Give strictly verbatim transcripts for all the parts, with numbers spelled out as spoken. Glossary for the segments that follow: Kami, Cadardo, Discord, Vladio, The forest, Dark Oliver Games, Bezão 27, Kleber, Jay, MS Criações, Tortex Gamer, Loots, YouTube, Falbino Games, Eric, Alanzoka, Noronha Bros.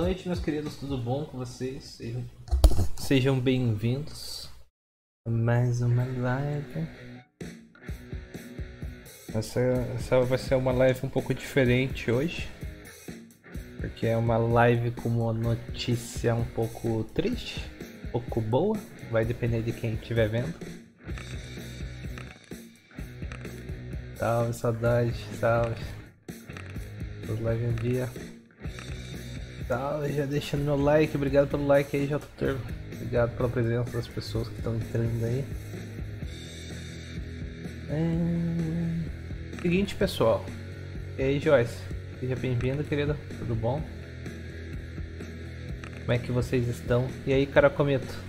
noite, meus queridos, tudo bom com vocês? Sejam, sejam bem-vindos a mais uma live. Essa, essa vai ser uma live um pouco diferente hoje, porque é uma live com uma notícia um pouco triste, um pouco boa, vai depender de quem estiver vendo. Salve, saudade, salve. Vamos lá um dia. Salve, já deixando meu like, obrigado pelo like aí, já tô termo. Obrigado pela presença das pessoas que estão entrando aí. É... Seguinte, pessoal. E aí, Joyce? Seja bem-vinda, querida. Tudo bom? Como é que vocês estão? E aí, Caracometo?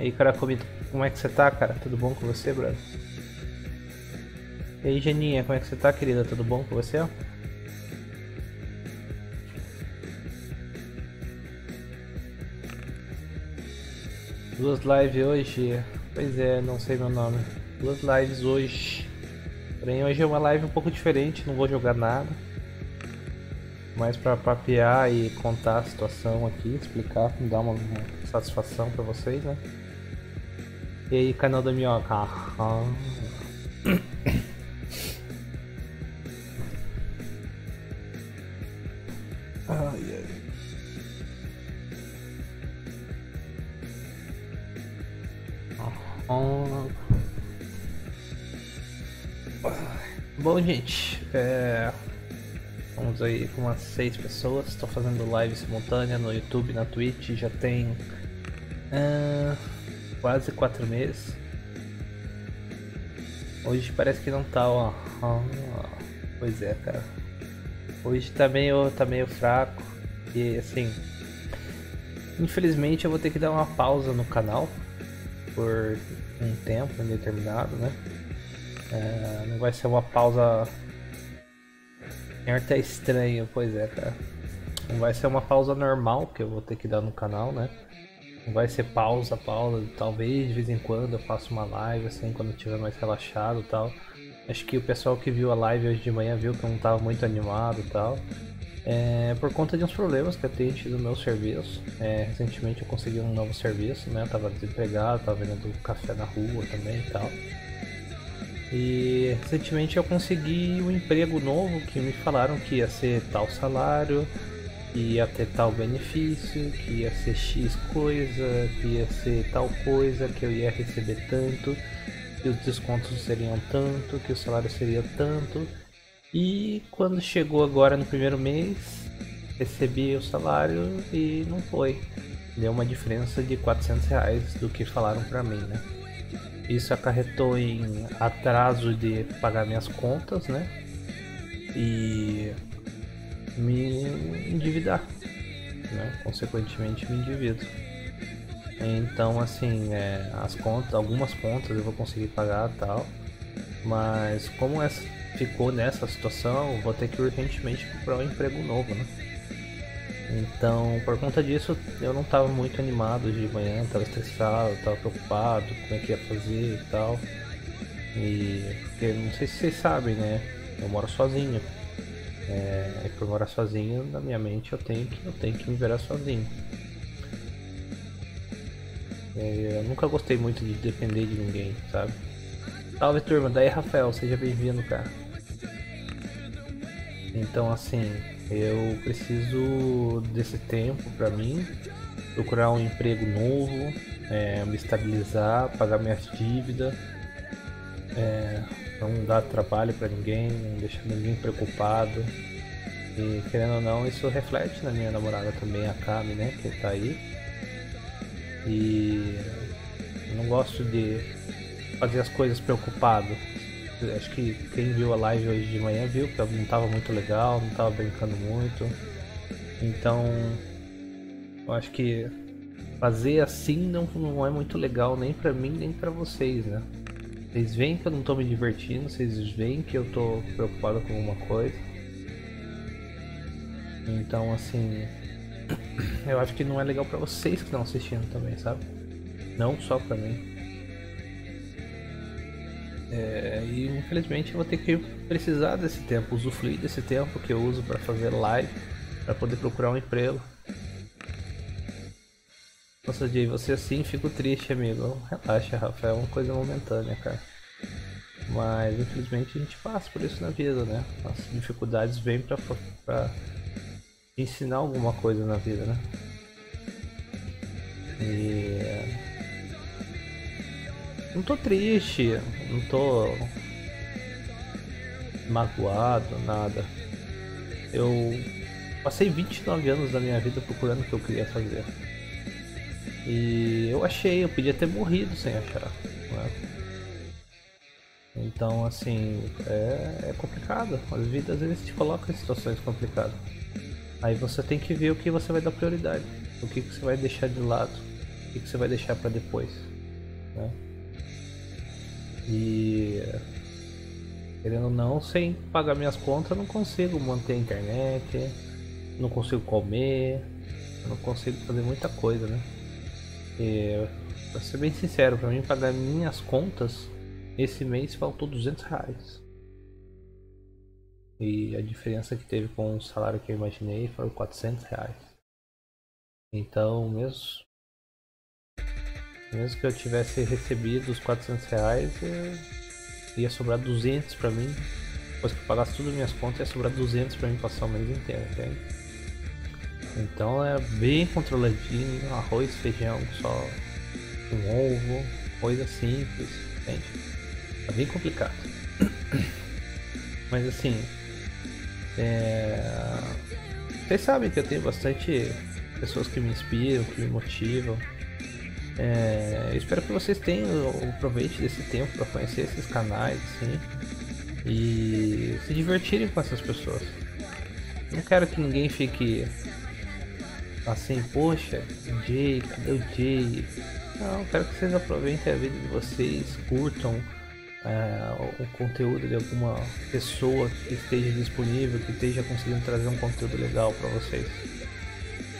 E aí, Caracometo, como é que você tá, cara? Tudo bom com você, brother? E aí, Janinha, como é que você tá, querida? Tudo bom com você? Duas lives hoje? Pois é, não sei meu nome. Duas lives hoje. Porém, hoje é uma live um pouco diferente, não vou jogar nada. Mais pra papear e contar a situação aqui, explicar, dar uma satisfação pra vocês, né? E aí, canal da minhoca? Ah. Ai, ai. Ah. Bom, gente, é... vamos aí com umas seis pessoas. Estou fazendo live simultânea no YouTube, na Twitch, já tem uh, quase quatro meses. Hoje parece que não tá, ó. Oh, pois é, cara. Hoje tá meio, tá meio fraco. E assim, infelizmente eu vou ter que dar uma pausa no canal por um tempo indeterminado, né? Uh, não vai ser uma pausa. É até estranho, pois é, cara. Não vai ser uma pausa normal que eu vou ter que dar no canal, né? Não vai ser pausa, pausa. Talvez de vez em quando eu faça uma live, assim, quando eu estiver mais relaxado e tal. Acho que o pessoal que viu a live hoje de manhã viu que eu não tava muito animado e tal. É, por conta de uns problemas que eu tenho tido no meu serviço. É, recentemente eu consegui um novo serviço, né? Eu tava desempregado, tava vendendo café na rua também e tal. E recentemente eu consegui um emprego novo que me falaram que ia ser tal salário, que ia ter tal benefício, que ia ser X coisa, que ia ser tal coisa, que eu ia receber tanto, que os descontos seriam tanto, que o salário seria tanto. E quando chegou agora no primeiro mês, recebi o salário e não foi. Deu uma diferença de quatrocentos reais do que falaram pra mim, né? Isso acarretou em atraso de pagar minhas contas, né? E me endividar, né? Consequentemente me endivido. Então, assim, é, as contas, algumas contas eu vou conseguir pagar e tal. Mas como essa ficou nessa situação, vou ter que urgentemente procurar um emprego novo, né? Então, por conta disso, eu não estava muito animado de manhã, estava estressado, estava preocupado, como é que ia fazer e tal. E porque, não sei se vocês sabem, né? Eu moro sozinho. É, e por morar sozinho, na minha mente, eu tenho que, eu tenho que me virar sozinho. É, eu nunca gostei muito de depender de ninguém, sabe? Salve, turma! Daí, Rafael, seja bem-vindo, cara. Então, assim... eu preciso desse tempo para mim, procurar um emprego novo, é, me estabilizar, pagar minhas dívidas, é, não dar trabalho para ninguém, não deixar ninguém preocupado. E querendo ou não, isso reflete na minha namorada também, a Kami, né, que tá aí. E eu não gosto de fazer as coisas preocupado. Acho que quem viu a live hoje de manhã viu que eu não tava muito legal, não tava brincando muito. Então, eu acho que fazer assim não, não é muito legal nem pra mim nem pra vocês, né? Vocês veem que eu não tô me divertindo, vocês veem que eu tô preocupado com alguma coisa. Então, assim, eu acho que não é legal pra vocês que estão assistindo também, sabe? Não só pra mim. É, e infelizmente eu vou ter que precisar desse tempo, usufruir desse tempo que eu uso para fazer live, para poder procurar um emprego. Nossa, Jay, você assim, fico triste, amigo. Relaxa, Rafa, é uma coisa momentânea, cara. Mas infelizmente a gente passa por isso na vida, né? As dificuldades vêm para para ensinar alguma coisa na vida, né? E... não tô triste, não tô magoado, nada. Eu passei vinte e nove anos da minha vida procurando o que eu queria fazer. E eu achei, eu podia ter morrido sem achar, né? Então assim, é, é complicado. As vidas às vezes te colocam em situações complicadas. Aí você tem que ver o que você vai dar prioridade, o que, que você vai deixar de lado, o que, que você vai deixar pra depois, né? E querendo ou não, sem pagar minhas contas eu não consigo manter a internet, não consigo comer, não consigo fazer muita coisa, né? E, pra ser bem sincero, pra mim pagar minhas contas, esse mês faltou duzentos reais. E a diferença que teve com o salário que eu imaginei foram quatrocentos reais. Então mesmo... mesmo que eu tivesse recebido os quatrocentos reais, ia sobrar duzentos pra mim. Depois que eu pagasse tudo minhas contas, ia sobrar duzentos pra mim passar o mês inteiro, entende? Então é bem controladinho, arroz, feijão, só um ovo, coisa simples, entende? É bem complicado. Mas assim, é... vocês sabem que eu tenho bastante pessoas que me inspiram, que me motivam. É, eu espero que vocês tenham, aproveite desse tempo para conhecer esses canais, assim, e se divertirem com essas pessoas. Não quero que ninguém fique assim, poxa, Jay, cadê o Jay? Não, quero que vocês aproveitem a vida de vocês, curtam uh, o conteúdo de alguma pessoa que esteja disponível, que esteja conseguindo trazer um conteúdo legal para vocês.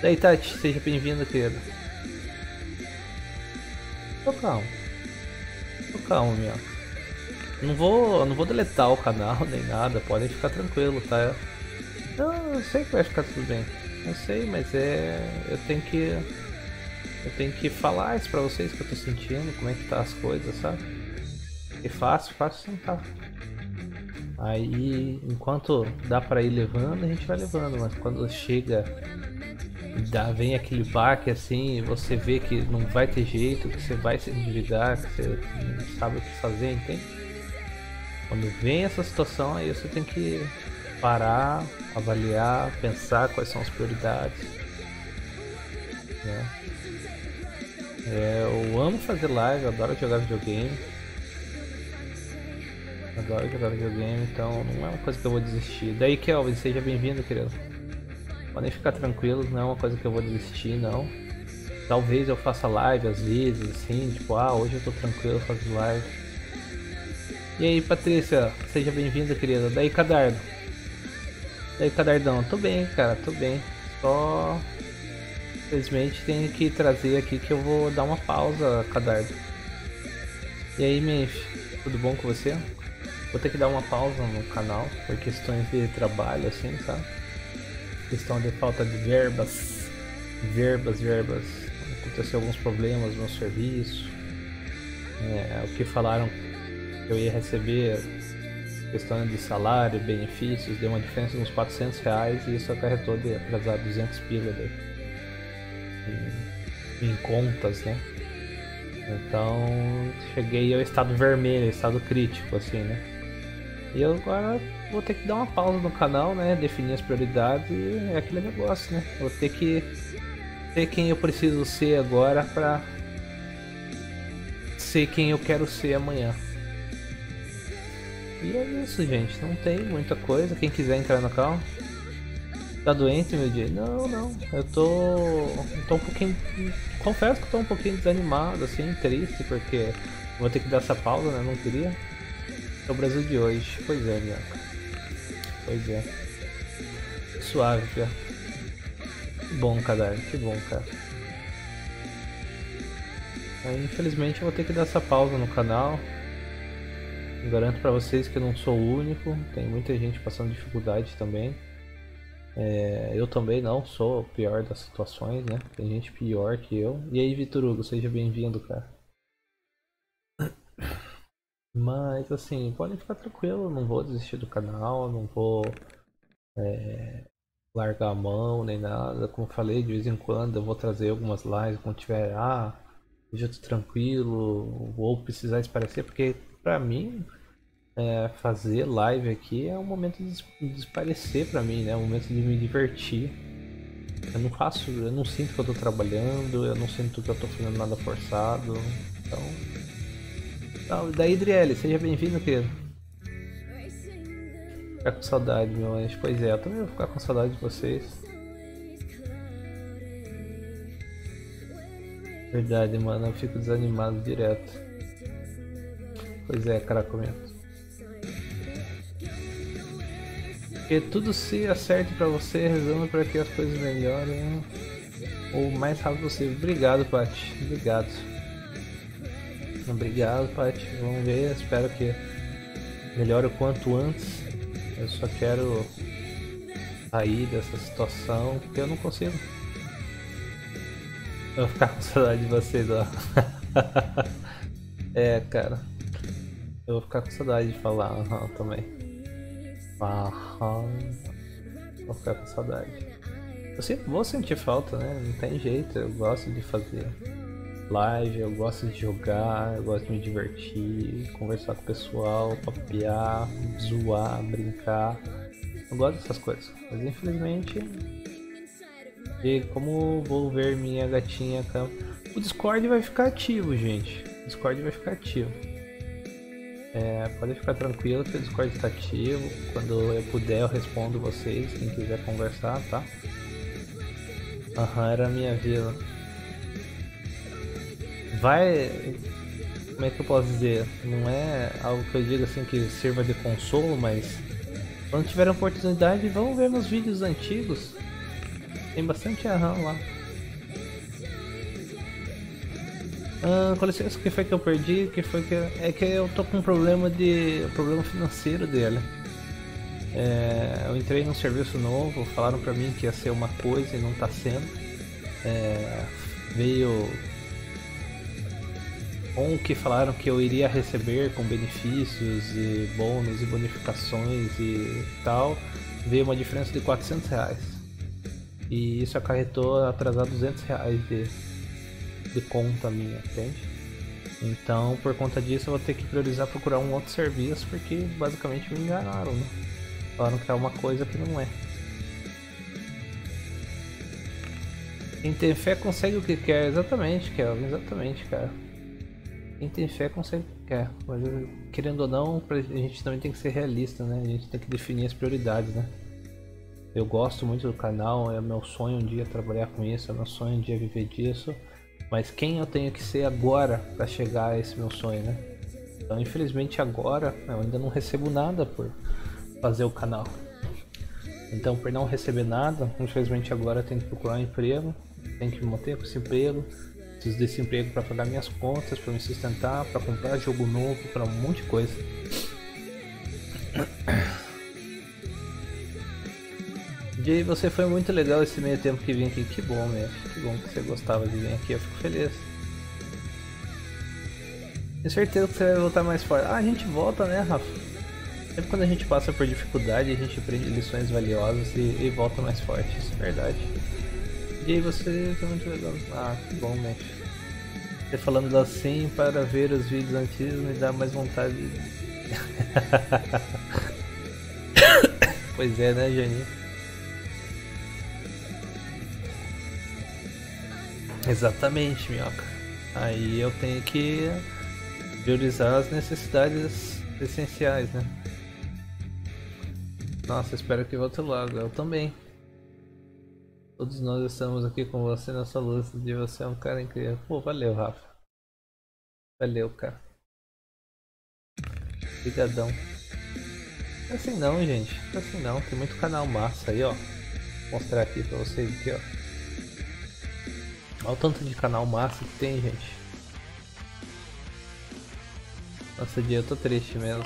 Daí, Tati, seja bem-vinda, querida. Tô calmo, tô calmo, meu. Não vou, não vou deletar o canal nem nada, podem ficar tranquilo, tá? Não, eu sei que vai ficar tudo bem, eu sei, mas é, eu tenho que, eu tenho que falar isso pra vocês, que eu tô sentindo, como é que tá as coisas, sabe? E fácil, fácil não tá. Aí, enquanto dá pra ir levando, a gente vai levando, mas quando chega... dá, vem aquele baque assim, você vê que não vai ter jeito, que você vai se endividar, que você não sabe o que fazer, entende? Quando vem essa situação, aí você tem que parar, avaliar, pensar quais são as prioridades, né? É, eu amo fazer live, eu adoro jogar videogame, adoro jogar videogame, então não é uma coisa que eu vou desistir. Daí, Kelvin, seja bem-vindo, querido. Podem ficar tranquilos, não é uma coisa que eu vou desistir, não. Talvez eu faça live às vezes, assim, tipo, ah, hoje eu tô tranquilo, eu faço live. E aí, Patrícia, seja bem-vinda, querida. Daí, Cadardo. Daí, Cadardão, tô bem, cara, tô bem. Só, infelizmente, tenho que trazer aqui que eu vou dar uma pausa, Cadardo. E aí, Menf, tudo bom com você? Vou ter que dar uma pausa no canal, por questões de trabalho, assim, sabe? Questão de falta de verbas, verbas, verbas, aconteceu alguns problemas no serviço, é, o que falaram que eu ia receber, questão de salário, benefícios, deu uma diferença de uns quatrocentos reais e isso acarretou de atrasar duzentos pila em, em contas, né? Então cheguei ao estado vermelho, estado crítico, assim, né? E eu agora vou ter que dar uma pausa no canal, né? Definir as prioridades e é aquele negócio, né? Vou ter que ser quem eu preciso ser agora pra ser quem eu quero ser amanhã. E é isso, gente. Não tem muita coisa. Quem quiser entrar no canal. Tá doente, meu dia? Não, não. Eu tô... tô um pouquinho... confesso que tô um pouquinho desanimado, assim, triste, porque vou ter que dar essa pausa, né? Não queria. É o Brasil de hoje, pois é, minha. Pois é. Suave, já. Que bom, cara, que bom, cara. Aí, infelizmente eu vou ter que dar essa pausa no canal. Eu garanto pra vocês que eu não sou o único, tem muita gente passando dificuldade também. É, eu também não sou o pior das situações, né? Tem gente pior que eu. E aí, Vitor Hugo, seja bem-vindo, cara. Mas assim, podem ficar tranquilo, eu não vou desistir do canal, não vou é, largar a mão nem nada. Como eu falei, de vez em quando eu vou trazer algumas lives quando tiver, ah, eu tô tranquilo, vou precisar esparecer, porque pra mim é, fazer live aqui é um momento de desaparecer pra mim, né? É um momento de me divertir. Eu não faço, eu não sinto que eu tô trabalhando, eu não sinto que eu tô fazendo nada forçado, então... Daí, Adriele, seja bem-vindo, querido. Ficar com saudade, meu anjo. Pois é, eu também vou ficar com saudade de vocês. Verdade, mano, eu fico desanimado direto. Pois é, cara, comenta. Porque tudo se acerte pra você, rezando pra que as coisas melhorem o mais rápido possível. Obrigado, Paty. Obrigado. Obrigado, Paty. Vamos ver, espero que melhore o quanto antes. Eu só quero sair dessa situação, porque eu não consigo. Eu vou ficar com saudade de vocês, ó. É, cara. Eu vou ficar com saudade de falar uhum, também. Uhum. Vou ficar com saudade. Eu sempre vou sentir falta, né? Não tem jeito, eu gosto de fazer live, eu gosto de jogar, eu gosto de me divertir, conversar com o pessoal, papear, zoar, brincar. Eu gosto dessas coisas, mas infelizmente... E como vou ver minha gatinha... O Discord vai ficar ativo, gente. O Discord vai ficar ativo. É, pode ficar tranquilo que o Discord está ativo. Quando eu puder eu respondo vocês, quem quiser conversar, tá? Aham, era a minha vila. Vai, como é que eu posso dizer, não é algo que eu digo assim que sirva de consolo, mas quando tiver a oportunidade vão ver meus vídeos antigos, tem bastante aham lá. Ah, com licença, o que foi que eu perdi? Que foi que... É que eu tô com um problema de problema financeiro dele. É, eu entrei num serviço novo, falaram pra mim que ia ser uma coisa e não tá sendo. É, veio... Bom, que falaram que eu iria receber com benefícios e bônus e bonificações e tal, veio uma diferença de quatrocentos reais. E isso acarretou atrasar duzentos reais de, de conta minha, entende? Então, por conta disso, eu vou ter que priorizar procurar um outro serviço, porque basicamente me enganaram, né? Falaram que é uma coisa que não é. Quem tem fé consegue o que quer, exatamente, Kelvin, exatamente, cara. Quem tem fé consegue o que quer, mas querendo ou não, a gente também tem que ser realista, né? A gente tem que definir as prioridades, né? Eu gosto muito do canal, é meu sonho um dia trabalhar com isso, é meu sonho um dia viver disso, mas quem eu tenho que ser agora para chegar a esse meu sonho, né? Então, infelizmente, agora eu ainda não recebo nada por fazer o canal. Então, por não receber nada, infelizmente agora eu tenho que procurar um emprego, tenho que me manter com esse emprego, preciso desse emprego para pagar minhas contas, para me sustentar, para comprar jogo novo, para um monte de coisa. Jay, você foi muito legal esse meio tempo que vim aqui. Que bom, meu. Que bom que você gostava de vir aqui. Eu fico feliz. Tenho certeza que você vai voltar mais forte. Ah, a gente volta, né, Rafa? Sempre quando a gente passa por dificuldade, a gente aprende lições valiosas e, e volta mais forte. Isso é verdade. E aí você tá muito legal. Ah, que bom, né? Você falando assim para ver os vídeos antigos me dá mais vontade de... Pois é, né, Jani? Exatamente, minhoca. Aí eu tenho que priorizar as necessidades essenciais, né? Nossa, espero que volte logo. Eu também. Todos nós estamos aqui com você nessa luta de você é um cara incrível. Pô, valeu, Rafa. Valeu, cara. Obrigadão. Não é assim não, gente. Não é assim não. Tem muito canal massa aí, ó. Vou mostrar aqui pra vocês aqui, ó. Olha o tanto de canal massa que tem, gente. Nossa, dia eu tô triste mesmo.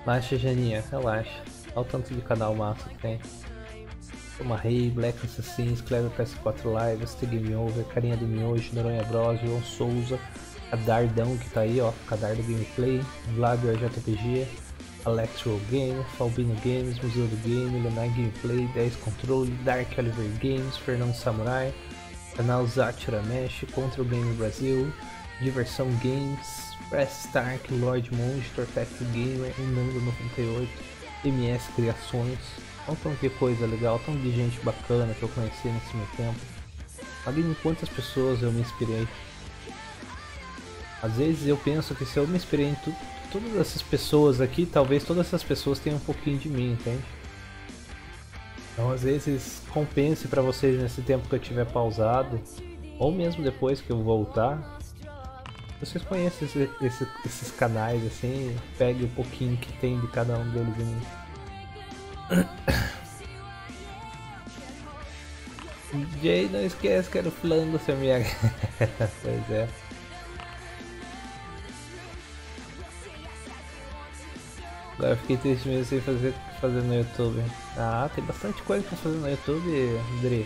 Relaxa, Janinha, relaxa. Olha o tanto de canal massa que tem. Toma Rei, Black Assassins, Kleber P S quatro Live, Stay Game Over, Carinha do Miojo, Noronha Bros, João Souza, Cadardão que tá aí, ó, Cadardo Gameplay, Vladio J P G, Electro Game, Falbino Games, Museu do Game, Leonai Gameplay, dez Controle, Dark Oliver Games, Fernando Samurai, Canal Zatira Mesh, Contra o Game Brasil, Diversão Games, Press Stark, Lord Monge, Tortex Gamer, Inango noventa e oito, M S Criações. Olha tão que coisa legal, tão de gente bacana que eu conheci nesse meu tempo. Olha em quantas pessoas eu me inspirei. Às vezes eu penso que se eu me inspirei em tu, todas essas pessoas aqui, talvez todas essas pessoas tenham um pouquinho de mim, entende? Então às vezes compense pra vocês nesse tempo que eu tiver pausado, ou mesmo depois que eu voltar. Vocês conhecem esse, esse, esses canais assim, pegue um pouquinho que tem de cada um deles em mim. Jay, não esquece que era o flango, seu M H. Pois é. Agora eu fiquei triste mesmo sem fazer, fazer no YouTube. Ah, tem bastante coisa pra fazer no YouTube, André.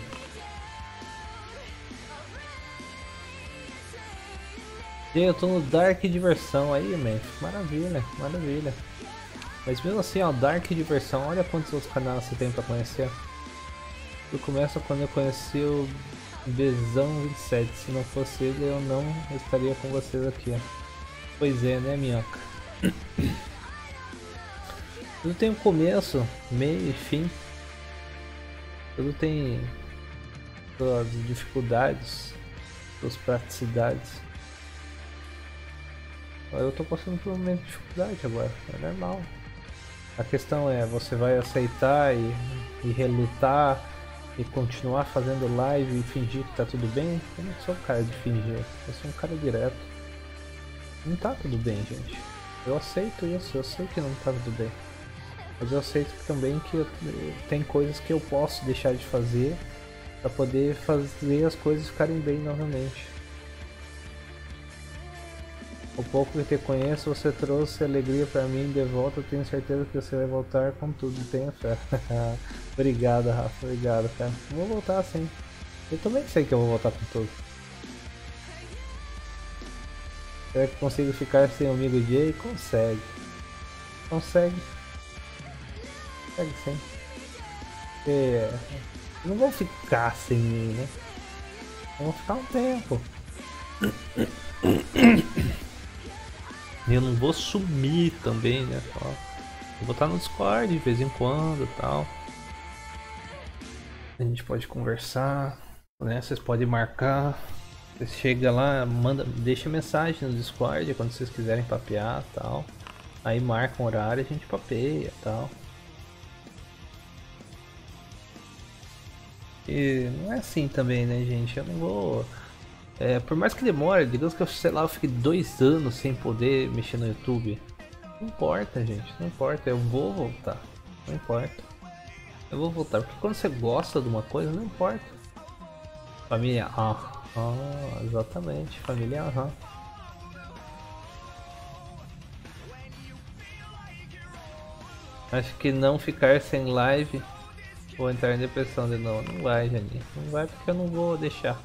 Jay, eu tô no Dark Diversão aí, man. Maravilha, maravilha. Mas mesmo assim, ó, Dark Diversão, olha quantos outros canais você tem pra conhecer. Eu começo quando eu conheci o Bezão vinte e sete, se não fosse ele eu não estaria com vocês aqui. Pois é, né, minhoca? Tudo tem um começo, meio e fim. Tudo tem suas dificuldades, suas praticidades. Eu tô passando por um momento de dificuldade agora, é normal. A questão é, você vai aceitar e, e relutar e continuar fazendo live e fingir que tá tudo bem? Eu não sou um cara de fingir, eu sou um cara direto. Não tá tudo bem, gente. Eu aceito isso, eu sei que não tá tudo bem. Mas eu aceito também que eu, tem coisas que eu posso deixar de fazer pra poder fazer as coisas ficarem bem novamente. O pouco que te conheço, você trouxe alegria pra mim de volta, tenho certeza que você vai voltar com tudo, tenha fé. Obrigado, Rafa, obrigado, cara. Vou voltar sim. Eu também sei que eu vou voltar com tudo. Será que consigo ficar sem o amigo Jay? Consegue. Consegue. Consegue sim. É... não vou ficar sem mim, né? Eu vou ficar um tempo. Eu não vou sumir também, né? Ó, eu vou estar no Discord de vez em quando e tal. A gente pode conversar, né? Vocês podem marcar. Vocês chegam lá, manda, deixa mensagem no Discord quando vocês quiserem papear e tal. Aí marca um horário e a gente papeia e tal. E não é assim também, né, gente? Eu não vou... É, por mais que demore, digamos que eu, sei lá, eu fiquei dois anos sem poder mexer no YouTube. Não importa, gente, não importa, eu vou voltar. Não importa. Eu vou voltar, porque quando você gosta de uma coisa, não importa. Família, ah, ah exatamente, família, aham. Acho que não ficar sem live, vou entrar em depressão de novo. Não vai, Janine, não vai porque eu não vou deixar.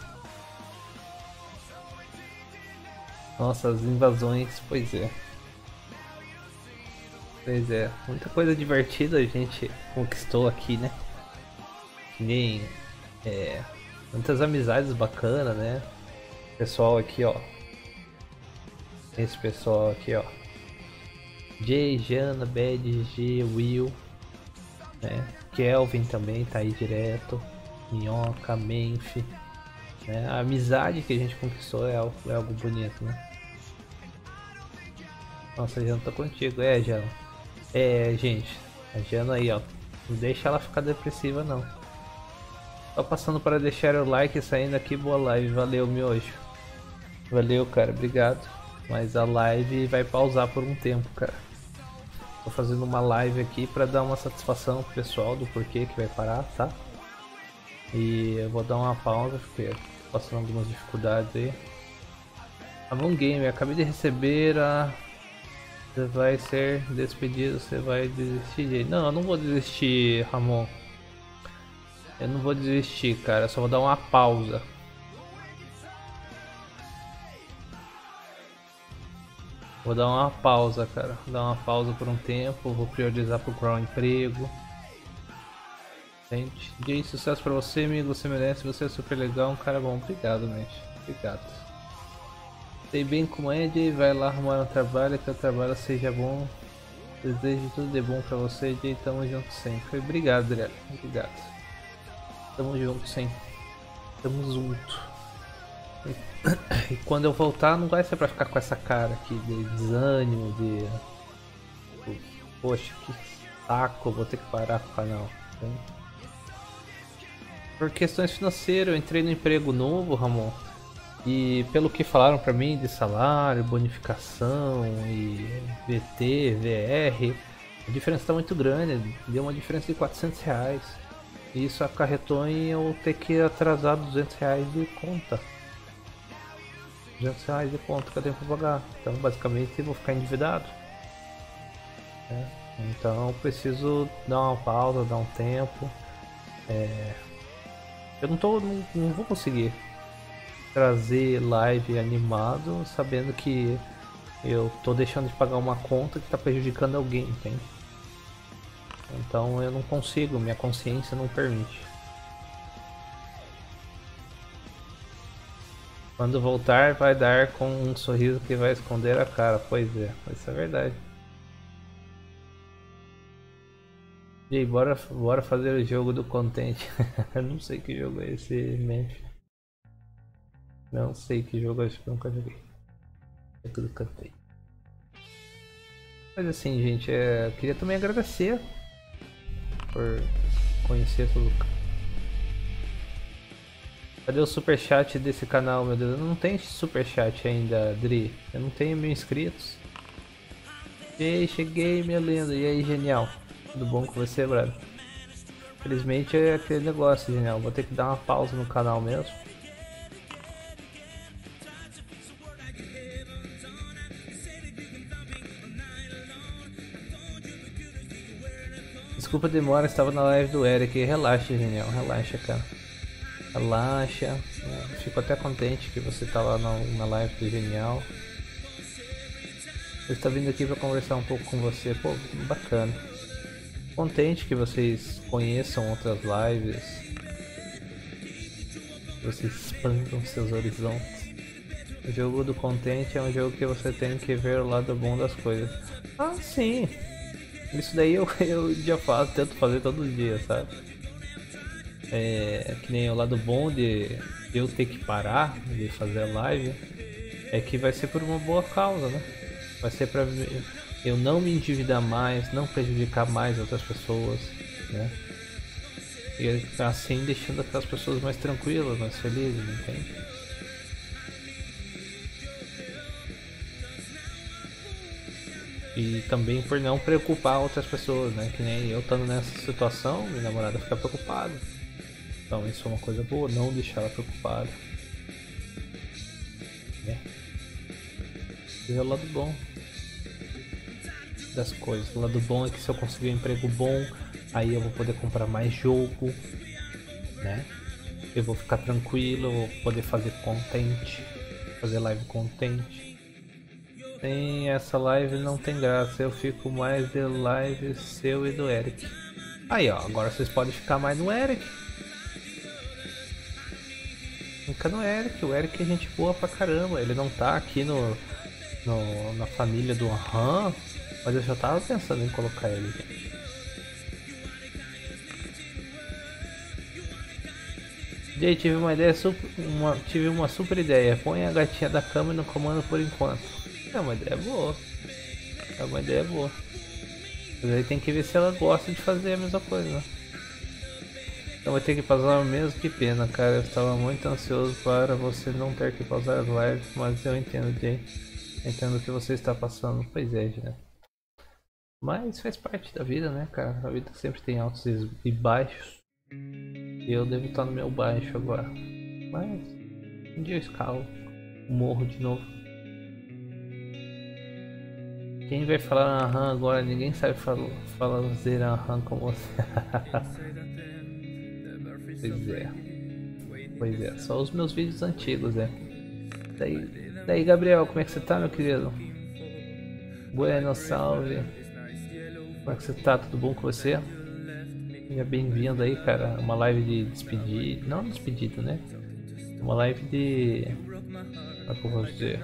Nossa, as invasões, pois é. Pois é, muita coisa divertida a gente conquistou aqui, né? Que nem... é... muitas amizades bacanas, né? Pessoal aqui, ó. Esse pessoal aqui, ó. Jay, Jana, Bad, G, Will. Né? Kelvin também tá aí direto. Minhoca, Menfi. Né? A amizade que a gente conquistou é algo, é algo bonito, né? Nossa, a Jana tá contigo, é Jana. É, gente, a Jana aí, ó, não deixa ela ficar depressiva não. Só passando para deixar o like e saindo aqui, boa live, valeu miojo. Valeu, cara, obrigado. Mas a live vai pausar por um tempo, cara. Tô fazendo uma live aqui para dar uma satisfação pro pessoal do porquê que vai parar, tá? E eu vou dar uma pausa porque passando algumas dificuldades aí. A Bom Game, acabei de receber a... Você vai ser despedido, você vai desistir, Jay. Não, eu não vou desistir, Ramon. Eu não vou desistir, cara, eu só vou dar uma pausa. Vou dar uma pausa, cara. Vou dar uma pausa por um tempo, vou priorizar procurar um emprego. Gente, Jay, sucesso pra você, amigo, você merece, você é super legal, um cara bom. Obrigado, gente. Obrigado. Sei bem como é, Jay, vai lá arrumar um trabalho, que o trabalho seja bom. Desejo tudo de bom pra você, Jay, tamo junto sempre. Obrigado, Adriano. Obrigado. Tamo junto sempre. Tamo junto. E, e quando eu voltar, não vai ser pra ficar com essa cara aqui de desânimo, de... Poxa, que saco, vou ter que parar com o canal. Hein? Por questões financeiras, eu entrei no emprego novo, Ramon, e pelo que falaram pra mim de salário, bonificação e V T, V R, a diferença tá muito grande, deu uma diferença de quatrocentos reais, e isso acarretou em eu ter que atrasar duzentos reais de conta. duzentos reais de conta que eu tenho pra pagar, então basicamente eu vou ficar endividado. Né? Então eu preciso dar uma pausa, dar um tempo. É... Eu não tô, não, não vou conseguir trazer live animado sabendo que eu tô deixando de pagar uma conta que tá prejudicando alguém, entende? Então eu não consigo, minha consciência não permite. Quando voltar vai dar com um sorriso que vai esconder a cara, pois é, isso é verdade. E aí, bora, bora fazer o jogo do content. Eu não sei que jogo é esse, mexe. Não sei que jogo é esse, eu nunca joguei. É tudo content. Mas assim, gente, é... eu queria também agradecer por conhecer todo o... Cadê o superchat desse canal, meu Deus? Eu não tenho superchat ainda, Dri. Eu não tenho mil inscritos. E aí, cheguei, meu lindo. E aí, genial. Tudo bom com você, brother? Infelizmente é aquele negócio, genial. Vou ter que dar uma pausa no canal mesmo. Desculpa a demora, estava na live do Eric. Relaxa, genial. Relaxa, cara. Relaxa. Eu fico até contente que você tá lá na, na live do Genial. Eu estou vindo aqui para conversar um pouco com você. Pô, bacana. Contente que vocês conheçam outras lives, vocês expandam seus horizontes. O jogo do contente é um jogo que você tem que ver o lado bom das coisas. Ah, sim! Isso daí eu, eu já faço, tento fazer todo dia, sabe? É que nem o lado bom de eu ter que parar de fazer a live é que vai ser por uma boa causa, né? Vai ser pra... eu não me endividar mais, não prejudicar mais outras pessoas, né? E assim deixando aquelas pessoas mais tranquilas, mais felizes, entende? E também por não preocupar outras pessoas, né? Que nem eu estando nessa situação, minha namorada fica preocupada. Então isso é uma coisa boa, não deixar ela preocupada. Né? E é o lado bom das coisas. O lado bom é que se eu conseguir um emprego bom, aí eu vou poder comprar mais jogo, né? Eu vou ficar tranquilo, eu vou poder fazer content, fazer live content. Sem essa live não tem graça, eu fico mais de live seu e do Eric. Aí ó, agora vocês podem ficar mais no Eric. Fica no Eric, o Eric é gente boa pra caramba, ele não tá aqui no, no na família do Aham. Mas eu já tava pensando em colocar ele, gente. Jay, tive uma ideia super, uma, tive uma super ideia. Põe a gatinha da cama no comando por enquanto. É uma ideia boa. É uma ideia boa. Mas aí tem que ver se ela gosta de fazer a mesma coisa, né? Eu vou ter que pausar mesmo, que pena, cara. Eu estava muito ansioso para você não ter que pausar as lives, mas eu entendo, Jay. Entendo o que você está passando. Pois é, gente. Mas faz parte da vida, né, cara? A vida sempre tem altos e baixos. Eu devo estar no meu baixo agora. Mas um dia eu escalo o morro de novo. Quem vai falar aham agora? Ninguém sabe falar, falar dizer aham com você. Pois é. Pois é, só os meus vídeos antigos, é. Daí, daí Gabriel, como é que você tá, meu querido? Bueno, salve. Como é que você tá? Tudo bom com você? Seja bem-vindo aí, cara. Uma live de despedida. Não despedida, né? Uma live de... Como é que eu vou dizer?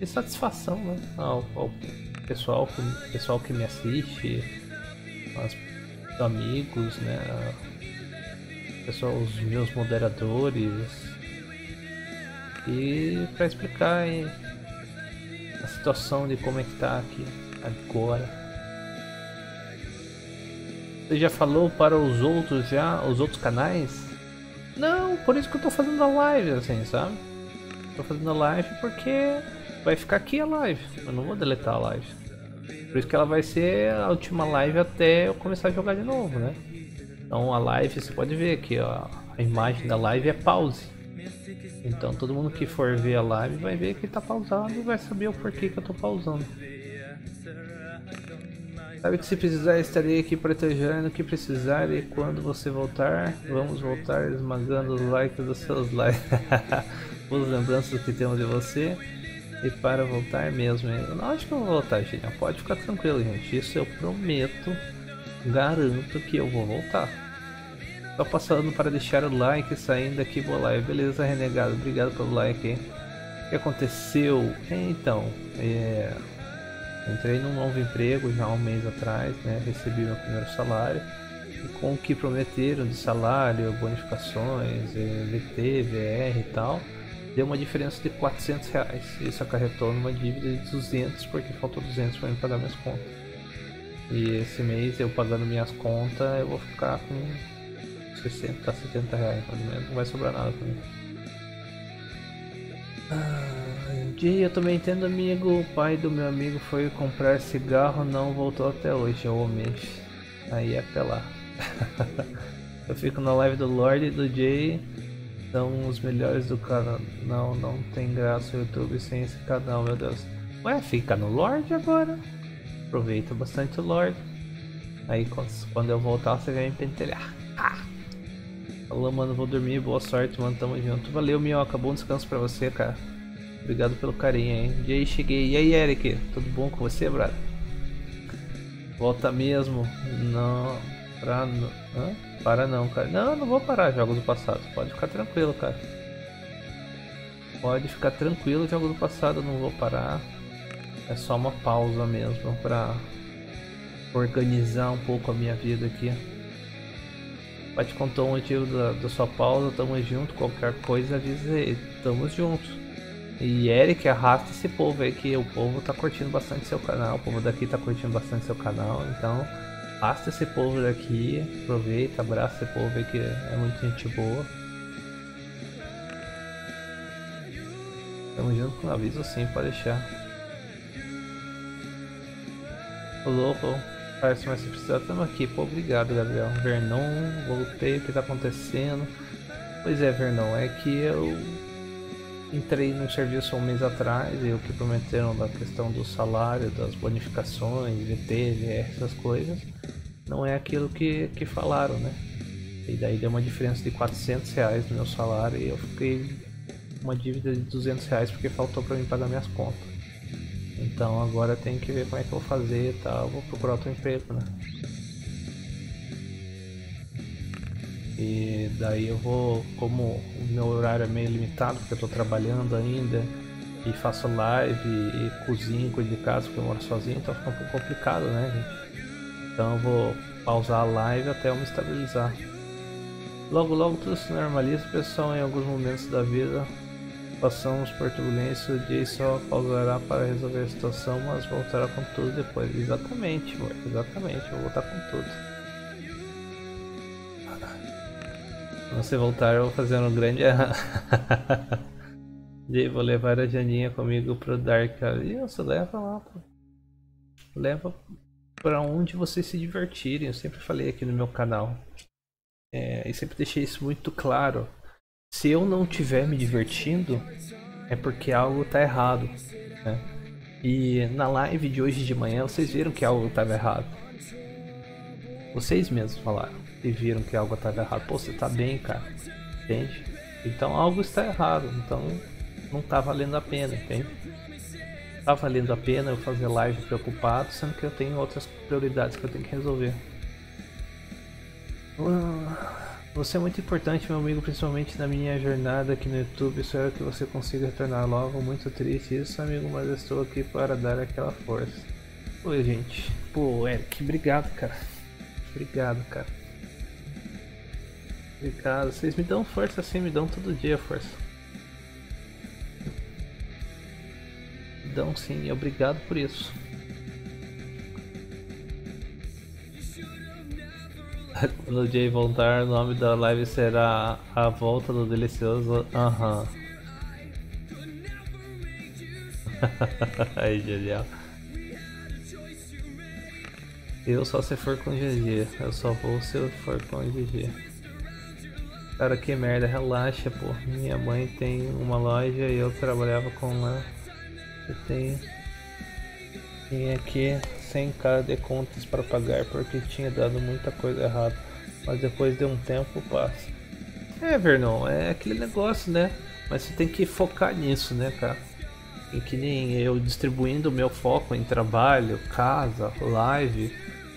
De satisfação, né? Ao, ao pessoal, pessoal que me assiste, aos amigos, né? Pessoal, os meus moderadores. E para explicar aí a situação de como é que tá aqui agora. Você já falou para os outros já, os outros canais? Não, por isso que eu tô fazendo a live assim, sabe? Tô fazendo a live porque vai ficar aqui a live, eu não vou deletar a live. Por isso que ela vai ser a última live até eu começar a jogar de novo, né? Então a live, você pode ver aqui, ó, a imagem da live é pause. Então todo mundo que for ver a live vai ver que tá pausado e vai saber o porquê que eu tô pausando. Sabe que se precisar estarei aqui protegendo o que precisar, e quando você voltar, vamos voltar esmagando os likes dos seus likes. Os lembranças que temos de você. E para voltar mesmo, eu não acho que eu vou voltar, gente. Pode ficar tranquilo, gente. Isso eu prometo, garanto que eu vou voltar. Só passando para deixar o like, saindo aqui, boa live. Beleza, renegado, obrigado pelo like, hein? O que aconteceu? Então, é... entrei num novo emprego já há um mês atrás, né? Recebi meu primeiro salário. E com o que prometeram de salário, bonificações, V T, V R e tal, deu uma diferença de quatrocentos reais. Isso acarretou numa dívida de duzentos, porque faltou duzentos para eu pagar minhas contas. E esse mês, eu pagando minhas contas, eu vou ficar com... sessenta, setenta reais, pelo menos, não vai sobrar nada pra mim. Ah, Jay, eu também entendo, amigo. O pai do meu amigo foi comprar cigarro, não voltou até hoje, realmente. Aí é apelar. Eu fico na live do Lorde e do Jay, são os melhores do canal. Não, não tem graça o YouTube sem esse canal, meu Deus. Ué, fica no Lorde agora. Aproveita bastante o Lorde. Aí quando eu voltar, você vai me pentelhar. Ah. Alô, mano, vou dormir, boa sorte, mano, tamo junto. Valeu, Minhoca, bom descanso pra você, cara. Obrigado pelo carinho, hein. E aí, cheguei. E aí, Eric, tudo bom com você, brother? Volta mesmo? Não, pra não... Hã? Para não, cara. Não, não vou parar, jogos do passado. Pode ficar tranquilo, cara. Pode ficar tranquilo, jogos do passado, não vou parar. É só uma pausa mesmo pra organizar um pouco a minha vida aqui. Pai te contou o motivo da, da sua pausa, tamo junto, qualquer coisa avisa ele, tamo juntos. E Eric, arrasta esse povo aí, que o povo tá curtindo bastante seu canal, o povo daqui tá curtindo bastante seu canal, então arrasta esse povo daqui, aproveita, abraça esse povo aí que é muito gente boa. Tamo junto com aviso sim, pode deixar. Ô louco. Parece mais precisar, estamos aqui, pô, obrigado, Gabriel. Vernon, voltei, o que tá acontecendo? Pois é, Vernon, é que eu entrei num serviço um mês atrás e o que prometeram da questão do salário, das bonificações, V T, V R, essas coisas, não é aquilo que, que falaram, né? E daí deu uma diferença de quatrocentos reais no meu salário e eu fiquei uma dívida de duzentos reais porque faltou para mim pagar minhas contas. Então agora tem que ver como é que eu vou fazer e tá? Tal, vou procurar outro emprego, né? E daí eu vou, como o meu horário é meio limitado, porque eu tô trabalhando ainda e faço live e cozinho, cuido de casa, porque eu moro sozinho, então fica um pouco complicado, né, gente? Então eu vou pausar a live até eu me estabilizar. Logo logo tudo se normaliza, pessoal, em alguns momentos da vida. Passamos por turbulência, o Jay só pausará para resolver a situação, mas voltará com tudo depois. Exatamente, amor. Exatamente, vou voltar com tudo. Quando você voltar, eu vou fazer um grande Jay, vou levar a Janinha comigo pro Dark. E você leva lá, pô. Leva para onde vocês se divertirem. Eu sempre falei aqui no meu canal, é, e sempre deixei isso muito claro. Se eu não estiver me divertindo, é porque algo tá errado, né? E na live de hoje de manhã vocês viram que algo estava errado. Vocês mesmos falaram e viram que algo estava errado. Pô, você tá bem, cara, entende? Então algo está errado, então não tá valendo a pena, entende? Tá valendo a pena eu fazer live preocupado, sendo que eu tenho outras prioridades que eu tenho que resolver. Você é muito importante, meu amigo, principalmente na minha jornada aqui no YouTube. Espero que você consiga retornar logo. Muito triste isso, amigo, mas eu estou aqui para dar aquela força. Oi, gente. Pô, Eric, obrigado, cara. Obrigado, cara. Obrigado. Vocês me dão força assim, me dão todo dia força. Então, sim, obrigado por isso. Quando o Jay voltar, o nome da live será A Volta do Delicioso. Aham. Uhum. Aí, genial. Eu só se for com G G. Eu só vou se eu for com G G. Cara, que merda, relaxa, pô. Minha mãe tem uma loja e eu trabalhava com uma. Eu tenho, tenho aqui cem k de contas para pagar porque tinha dado muita coisa errada, mas depois de um tempo passa. É, Vernon, é aquele negócio, né? Mas você tem que focar nisso, né, cara? E que nem eu distribuindo o meu foco em trabalho, casa, live,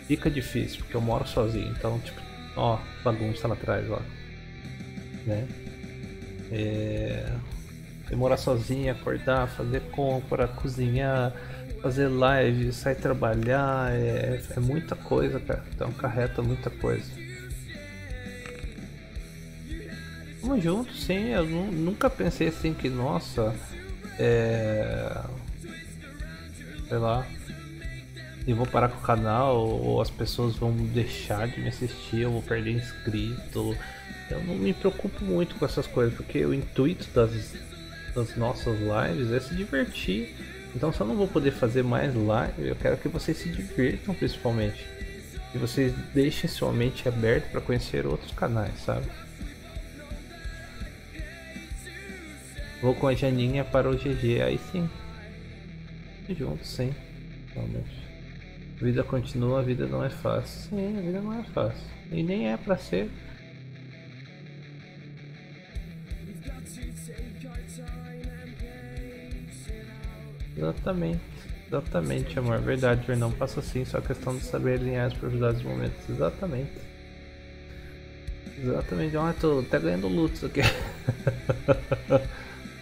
fica difícil porque eu moro sozinho. Então, tipo, ó, bagunça lá atrás, ó, né? É... morar sozinho, acordar, fazer compra, cozinhar, fazer live, sair trabalhar, é, é muita coisa, cara. Então carreta muita coisa. Vamos junto, sim. Eu nunca pensei assim que, nossa, é... sei lá, eu vou parar com o canal, ou as pessoas vão deixar de me assistir, eu vou perder inscrito. Eu não me preocupo muito com essas coisas, porque o intuito das das nossas lives é se divertir. Então, se eu não vou poder fazer mais live, eu quero que vocês se divirtam, principalmente, e vocês deixem sua mente aberta para conhecer outros canais, sabe? Vou com a Janinha para o G G, aí sim, junto, sim, realmente. A vida continua, a vida não é fácil. Sim, a vida não é fácil e nem é para ser. Exatamente, exatamente, amor. Verdade, Fernão, passa sim, só questão de saber alinhar as prioridades dos momentos. Exatamente. Exatamente, ah, tô até ganhando lutos aqui.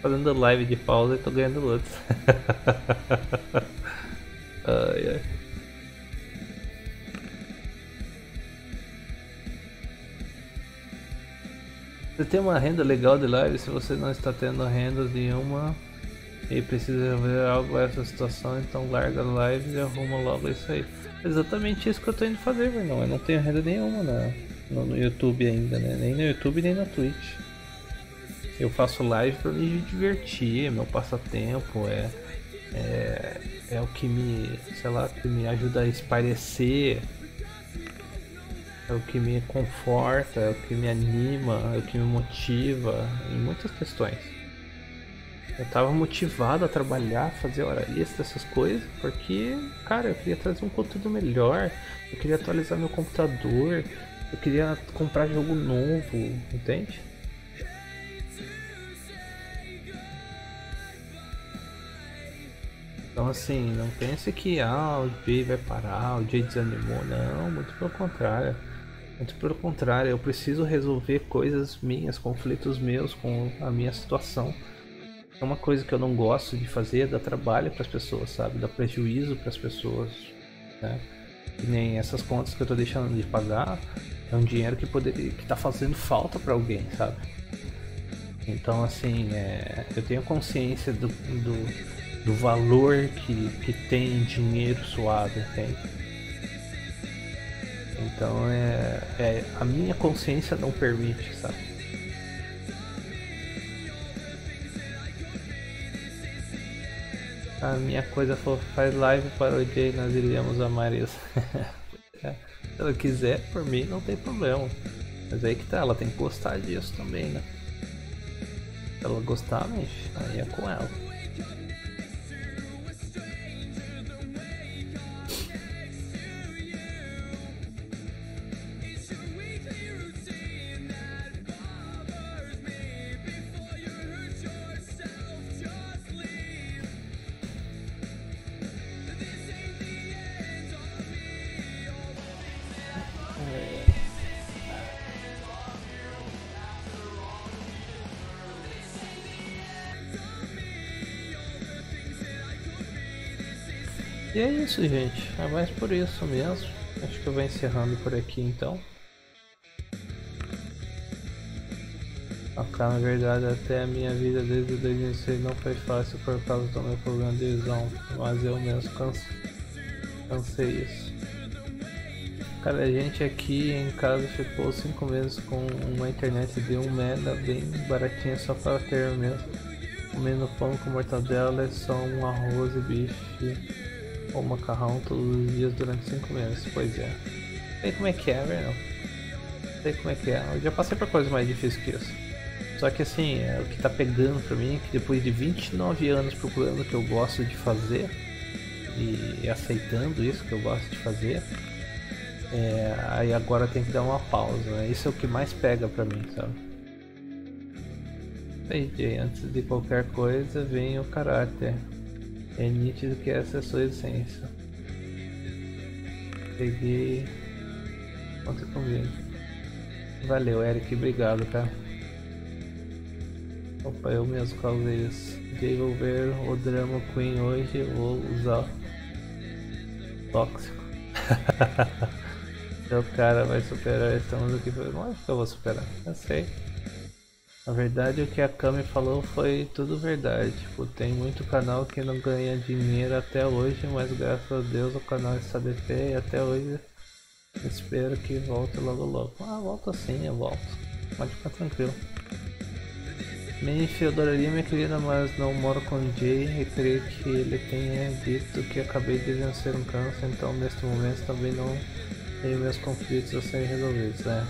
Fazendo live de pausa e tô ganhando lutos. Ai, ai. Você tem uma renda legal de live? Se você não está tendo renda nenhuma e precisa resolver algo essa situação, então larga a live e arruma logo isso aí. Exatamente isso que eu tô indo fazer, Vernon. Eu não tenho renda nenhuma na, no, no YouTube ainda, né? Nem no YouTube, nem na Twitch. Eu faço live pra me divertir, meu passatempo, é, é, é o que me, sei lá, que me ajuda a espairecer, é o que me conforta, é o que me anima, é o que me motiva, em muitas questões. Eu tava motivado a trabalhar, fazer hora extra, essas coisas, porque, cara, eu queria trazer um conteúdo melhor, eu queria atualizar meu computador, eu queria comprar jogo novo, entende? Então, assim, não pense que, ah, o Jay vai parar, o Jay desanimou, não, muito pelo contrário. Muito pelo contrário, eu preciso resolver coisas minhas, conflitos meus com a minha situação. É uma coisa que eu não gosto de fazer, é dar trabalho para as pessoas, sabe? Dar prejuízo para as pessoas, né? Que nem essas contas que eu tô deixando de pagar, é um dinheiro que poderia, que tá fazendo falta para alguém, sabe? Então, assim, é, eu tenho consciência do, do, do valor que, que tem dinheiro suado, entende? Então, é, é, a minha consciência não permite, sabe? A minha coisa falou, faz live para o Jay, nós iremos amar isso. Se ela quiser, por mim não tem problema. Mas aí que tá, ela tem que gostar disso também, né? Se ela gostar, mas aí é com ela. E é isso, gente, é mais por isso mesmo. Acho que eu vou encerrando por aqui então. Afinal, na verdade, até a minha vida desde dois mil e seis não foi fácil por causa do meu problema de visão, mas eu mesmo canse... cansei isso. Cara, a gente aqui em casa ficou cinco meses com uma internet de um mega bem baratinha só para ter mesmo. Comendo pão com mortadela e só um arroz e bife. Ou macarrão todos os dias durante cinco meses, pois é. Sei como é que é, velho. Sei como é que é. Eu já passei por coisas mais difíceis que isso. Só que assim, é, o que tá pegando pra mim é que depois de vinte e nove anos procurando o que eu gosto de fazer e aceitando isso que eu gosto de fazer, é, aí agora tem que dar uma pausa, né? Isso é o que mais pega pra mim, sabe? E antes de qualquer coisa vem o caráter. É nítido que essa é a sua essência. Peguei. Conta comigo. Valeu, Eric, obrigado, cara. Opa, eu mesmo causei isso. Vou ver o Drama Queen hoje, vou usar tóxico. Meu cara vai superar, estamos aqui pra... Não é que eu vou superar, eu sei. Na verdade, o que a Kami falou foi tudo verdade. Tipo, tem muito canal que não ganha dinheiro até hoje, mas graças a Deus o canal está de pé e até hoje espero que volte logo logo. Ah, volta sim, eu volto. Pode ficar tranquilo. Menfi, eu adoraria minha querida, mas não moro com o Jay e creio que ele tenha dito que acabei de vencer um câncer, então neste momento também não tenho meus conflitos a serem resolvidos, né?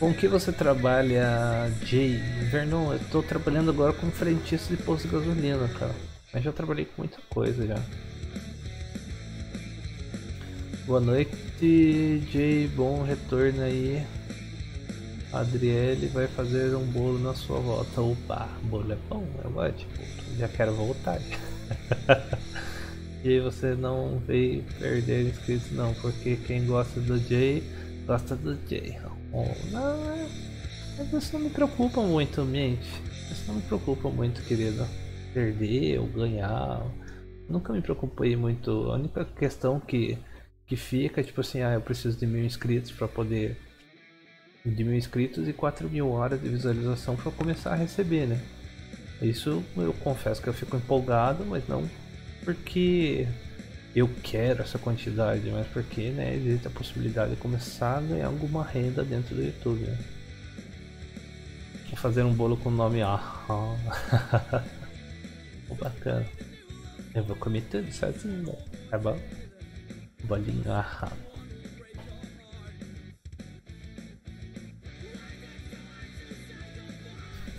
Com que você trabalha, Jay? Vernon, eu tô trabalhando agora como frentista de posto de gasolina, cara. Mas já trabalhei com muita coisa já. Boa noite, Jay. Bom retorno aí. Adriele vai fazer um bolo na sua volta. Opa, bolo é bom, é ótimo. Já quero voltar. Jay, você não veio perder inscritos não, porque quem gosta do Jay, gosta do Jay. Não, mas isso não me preocupa muito, mente. Isso não me preocupa muito, querida. Perder ou ganhar, nunca me preocupei muito. A única questão que, que fica é tipo assim, ah, eu preciso de mil inscritos para poder... De mil inscritos e quatro mil horas de visualização para começar a receber, né? Isso eu confesso que eu fico empolgado, mas não porque eu quero essa quantidade, mas porque, né, existe a possibilidade de começar a ganhar alguma renda dentro do YouTube, né? Vou fazer um bolo com o nome A. Bacana. Eu vou comer tudo sozinho, né? Tá bom? Bolinho A.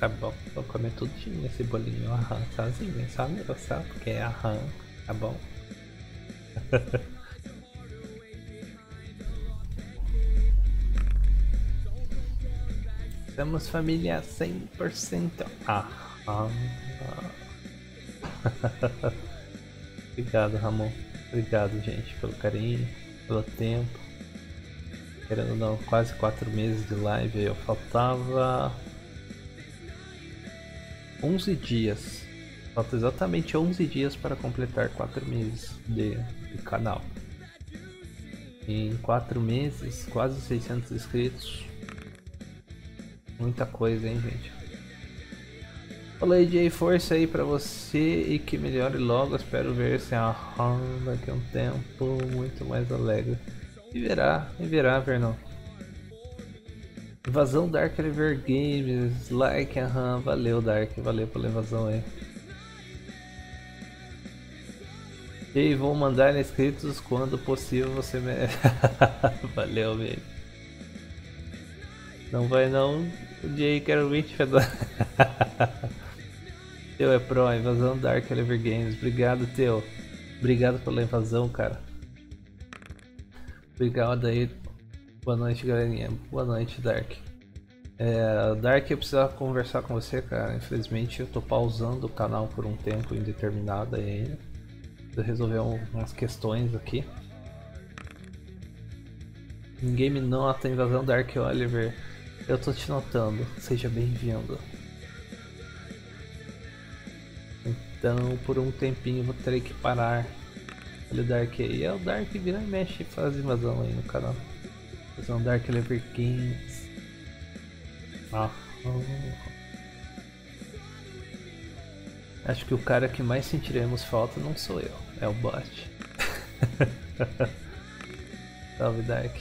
Tá bom, vou comer tudinho esse bolinho A sozinho, sabe? Eu sabe porque é A. Tá bom? Somos família cem por cento. Ah, ah, ah. Obrigado, Ramon. Obrigado, gente, pelo carinho, pelo tempo. Querendo ou não, quase quatro meses de live. Eu faltava onze dias. Falta exatamente onze dias para completar quatro meses de, de canal. Em quatro meses, quase seiscentos inscritos. Muita coisa, hein, gente. Olá, Jay, força aí pra você e que melhore logo. Espero ver se a Honda daqui a um tempo muito mais alegre. E verá, e verá, Vernon. Invasão Dark Oliver Games, like, aham, valeu Dark, valeu pela invasão aí. E vou mandar inscritos quando possível, você me... Valeu, velho. Não vai não, o Jay quero vinte fedora. Teu é pro, invasão Dark Oliver Games. Obrigado, Teu. Obrigado pela invasão, cara. Obrigado aí. Boa noite, galerinha. Boa noite, Dark. É, Dark, eu precisava conversar com você, cara. Infelizmente eu tô pausando o canal por um tempo indeterminado ainda. Resolver umas questões aqui. Ninguém me nota, invasão Dark Oliver. Eu tô te notando, seja bem-vindo. Então por um tempinho vou ter que parar. Olha o Dark aí, é o Dark que vira e mexe e faz invasão aí no canal. Invasão Dark Oliver Games. Ah, oh. Acho que o cara que mais sentiremos falta não sou eu, é o bot. Salve Dark.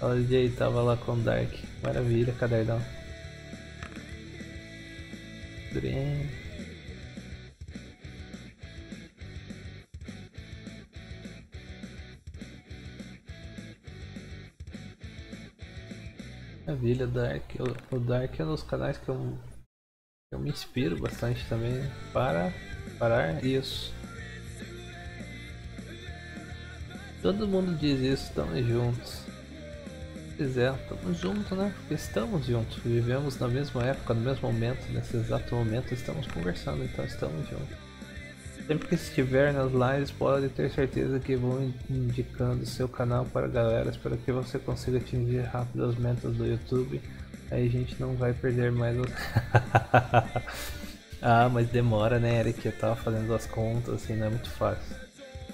Olha o Jay, tava lá com o Dark. Maravilha, cadernão. Maravilha, Dark. O Dark é um dos canais que eu... Eu me inspiro bastante também, né? Para parar isso. Todo mundo diz isso, estamos juntos. Pois é, estamos juntos, né? Porque estamos juntos, vivemos na mesma época, no mesmo momento, nesse exato momento estamos conversando, então estamos juntos. Sempre que estiver nas lives, pode ter certeza que vão indicando seu canal para galera, para que você consiga atingir rápido as metas do YouTube. Aí a gente não vai perder mais o... Ah, mas demora, né, Eric? Eu tava fazendo as contas, assim, não é muito fácil.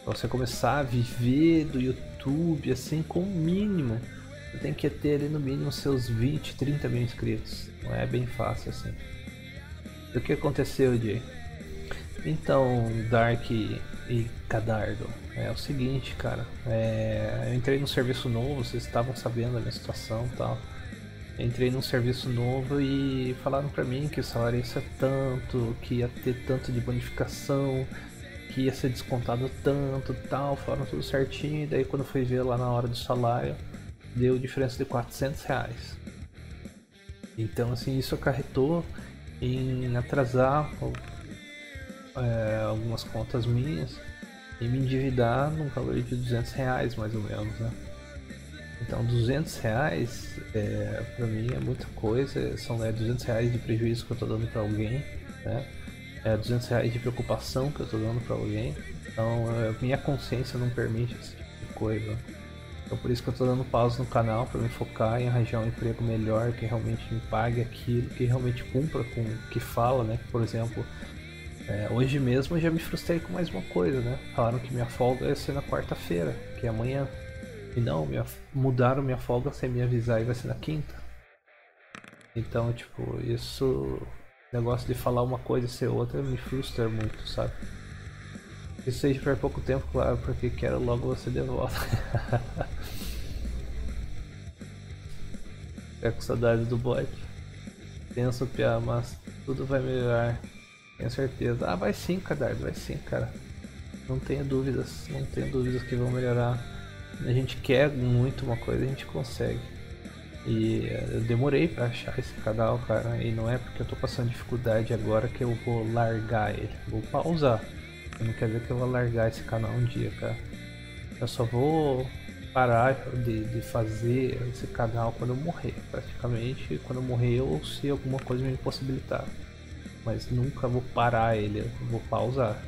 Pra você começar a viver do YouTube, assim, com o mínimo, você tem que ter ali no mínimo seus vinte, trinta mil inscritos. Não é bem fácil, assim. E o que aconteceu, Jay? Então, Dark e Cadardo, é o seguinte, cara. É... Eu entrei num serviço novo, vocês estavam sabendo a minha situação e tal. Entrei num serviço novo e falaram pra mim que o salário ia ser tanto, que ia ter tanto de bonificação, que ia ser descontado tanto e tal, falaram tudo certinho, e daí quando fui ver lá na hora do salário, deu diferença de quatrocentos reais. Então assim, isso acarretou em atrasar é, algumas contas minhas e me endividar num valor de duzentos reais mais ou menos, né? Então duzentos reais é, pra mim é muita coisa, são é, duzentos reais de prejuízo que eu tô dando pra alguém, né? É duzentos reais de preocupação que eu tô dando pra alguém, então é, minha consciência não permite esse tipo de coisa. Então por isso que eu tô dando pausa no canal, pra me focar em arranjar um emprego melhor, que realmente me pague aquilo, que realmente cumpra com o que fala, né? Por exemplo, é, hoje mesmo eu já me frustrei com mais uma coisa, né? Falaram que minha folga ia ser na quarta-feira, que é amanhã. E não, minha, mudaram minha folga sem me avisar e vai ser na quinta. Então, tipo, isso... Negócio de falar uma coisa e ser outra me frustra muito, sabe? Que seja por pouco tempo, claro, porque quero logo você de volta. É com saudades do bot. Penso, piá, mas tudo vai melhorar. Tenho certeza. Ah, vai sim, Cadardo, vai sim, cara. Não tenho dúvidas, não tenho dúvidas que vão melhorar. A gente quer muito uma coisa, a gente consegue. E eu demorei pra achar esse canal, cara. E não é porque eu tô passando dificuldade agora que eu vou largar ele. Vou pausar. Não quer dizer que eu vou largar esse canal um dia, cara. Eu só vou parar de, de fazer esse canal quando eu morrer, praticamente. Quando eu morrer ou se alguma coisa me impossibilitar. Mas nunca vou parar ele, eu vou pausar.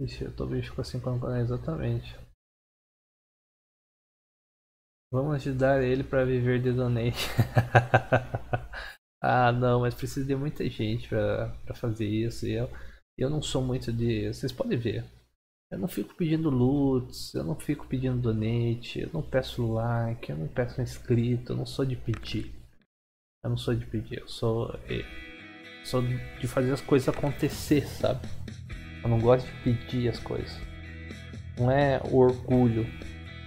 Ixi, eu tô bicho com cinco anos, exatamente. Vamos ajudar ele pra viver de donate. Ah, não, mas precisa de muita gente pra, pra fazer isso. E eu, eu não sou muito de... Vocês podem ver. Eu não fico pedindo loots, eu não fico pedindo donate, eu não peço like, eu não peço inscrito, eu não sou de pedir. Eu não sou de pedir, eu sou... Eu sou de fazer as coisas acontecer, sabe? Eu não gosto de pedir as coisas. Não é orgulho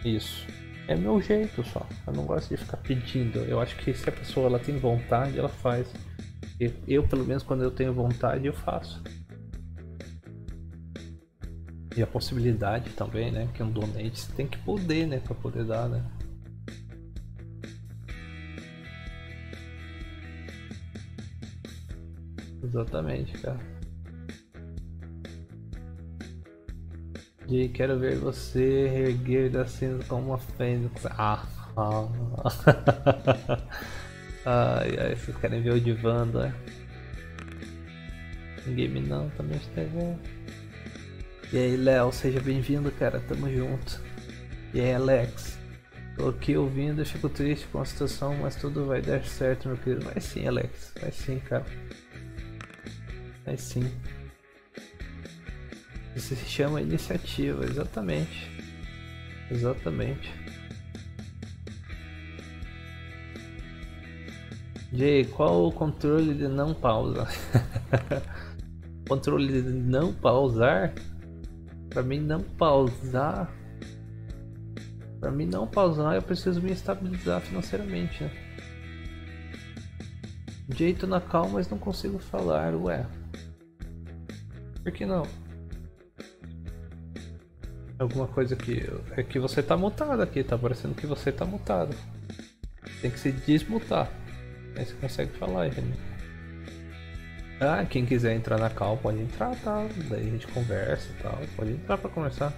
isso. É meu jeito só. Eu não gosto de ficar pedindo. Eu acho que se a pessoa ela tem vontade, ela faz. Eu, eu pelo menos quando eu tenho vontade, eu faço. e a possibilidade também, né? Porque um donate você tem que poder, né? Pra poder dar, né? Exatamente, cara. Jay, quero ver você reerguer da cinza como uma fênix. Ah, ah. Ai, ai, vocês querem ver o de Wanda, né? Game não, também está vendo. E aí, Léo, seja bem-vindo, cara, tamo junto. E aí, Alex, tô aqui ouvindo, eu fico triste com a situação, mas tudo vai dar certo, meu querido. Vai sim, Alex, vai sim, cara. Vai sim. Isso se chama iniciativa, exatamente. Exatamente. Jay, qual o controle de não pausa? Controle de não pausar? Pra mim não pausar... Pra mim não pausar, eu preciso me estabilizar financeiramente, né? Jay, tô na calma, mas não consigo falar, ué. Por que não? Alguma coisa que... É que você tá mutado aqui, tá parecendo que você tá mutado. Tem que se desmutar. Aí você consegue falar, gente. Ah, quem quiser entrar na call pode entrar, tá? Daí a gente conversa e tal. Pode entrar pra conversar.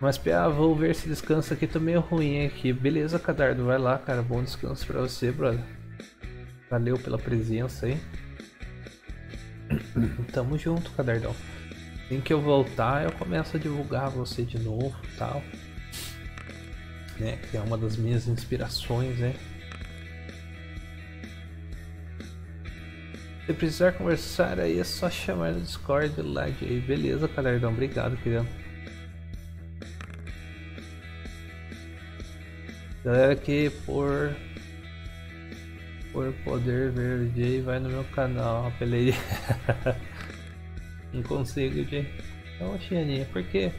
Mas P A, vou ver se descansa aqui, tô meio ruim aqui. Beleza, Cadardo, vai lá, cara. Bom descanso pra você, brother. Valeu pela presença aí. Tamo junto, Cadardão. Assim que eu voltar, eu começo a divulgar você de novo e tal. Né, que é uma das minhas inspirações, né? Se precisar conversar aí é só chamar no Discord lá, Jay. Beleza, Cadardão, obrigado, querido. Galera que por por poder ver o Jay vai no meu canal, apelei. Não consigo, Jay. Então, Xaninha, por quê?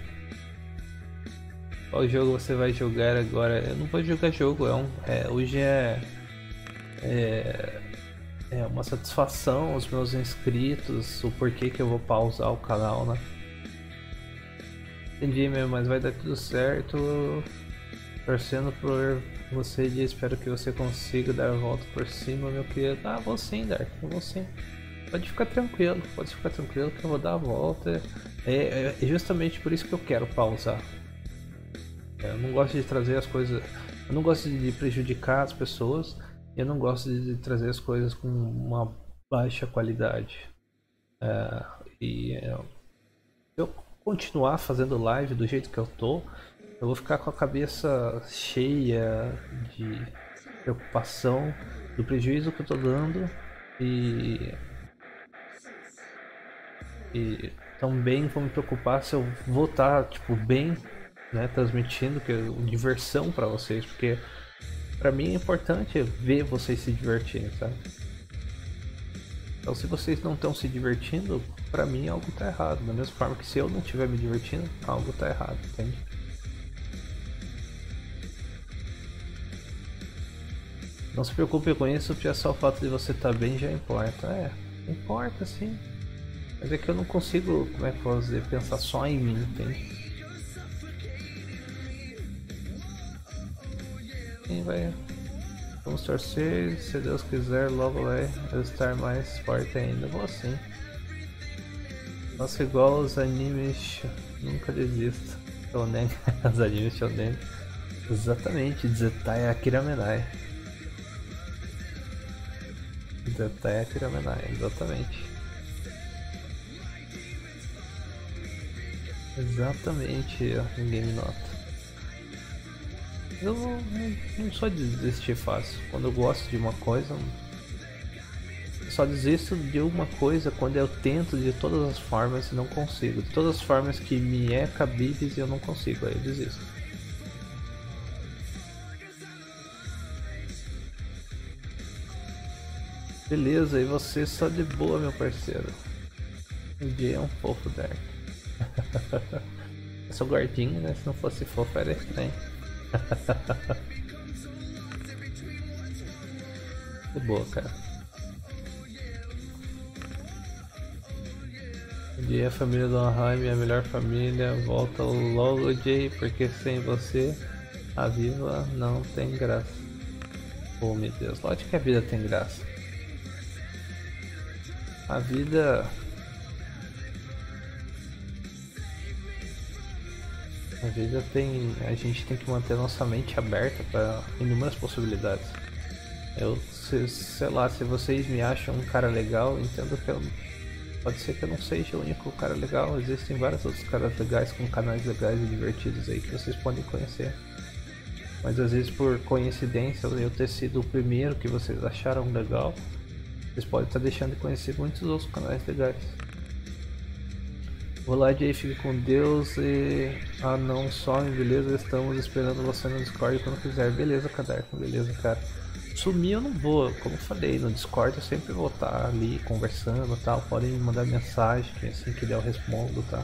Qual jogo você vai jogar agora? Eu não vou jogar jogo, é um, é, hoje é, é, é uma satisfação aos meus inscritos, o porquê que eu vou pausar o canal, né? Entendi mesmo, mas vai dar tudo certo, torcendo por você, e espero que você consiga dar a volta por cima, meu querido. Ah, vou sim, Dark, eu vou sim. Pode ficar tranquilo, pode ficar tranquilo que eu vou dar a volta, é, é, é justamente por isso que eu quero pausar. Eu não gosto de trazer as coisas, eu não gosto de prejudicar as pessoas, eu não gosto de trazer as coisas com uma baixa qualidade. É, e é, se eu continuar fazendo live do jeito que eu tô, eu vou ficar com a cabeça cheia de preocupação, do prejuízo que eu tô dando e, e também vou me preocupar se eu vou estar, tipo, bem, né, transmitindo que é diversão para vocês, porque para mim é importante ver vocês se divertirem, sabe? Então se vocês não estão se divertindo, para mim algo tá errado, da mesma forma que se eu não estiver me divertindo, algo tá errado, entende? Não se preocupe com isso, porque só o fato de você estar tá bem já importa, é, importa sim, mas é que eu não consigo, como é que eu vou dizer, pensar só em mim, entende? Vai. Vamos torcer, se Deus quiser, logo vai eu estar mais forte ainda. Vou sim. Nossa, igual os animes, nunca desisto. Shonen, os animes shonen. Exatamente, Zetai Akira Menai. Zetai Akira Menai, exatamente. Exatamente, ninguém me nota. Eu não, não só desistir fácil, quando eu gosto de uma coisa, eu só desisto de uma coisa quando eu tento de todas as formas e não consigo. De todas as formas que me é cabíveis eu não consigo, aí eu desisto. Beleza, e você só de boa, meu parceiro. O Jay é um fofo, Dark. Eu sou gordinho, né? Se não fosse fofo era estranho. De boa, cara. Jay, a família do Anaheim é a melhor família. Volta logo, Jay, porque sem você a vida não tem graça. Oh meu Deus, lógico que a vida tem graça. A vida... A vida tem... A gente tem que manter nossa mente aberta para inúmeras possibilidades. Eu, se, sei lá, se vocês me acham um cara legal, entendo que eu... Pode ser que eu não seja o único cara legal, existem vários outros caras legais com canais legais e divertidos aí que vocês podem conhecer. Mas às vezes por coincidência eu ter sido o primeiro que vocês acharam legal, vocês podem estar deixando de conhecer muitos outros canais legais. Vou lá, Jay, fique com Deus e... Ah não, só em beleza, estamos esperando você no Discord quando quiser. Beleza, Cadarco, beleza, cara. Sumir eu não vou, como eu falei, no Discord eu sempre vou estar ali conversando e tal, podem me mandar mensagem, assim que der eu respondo, tá?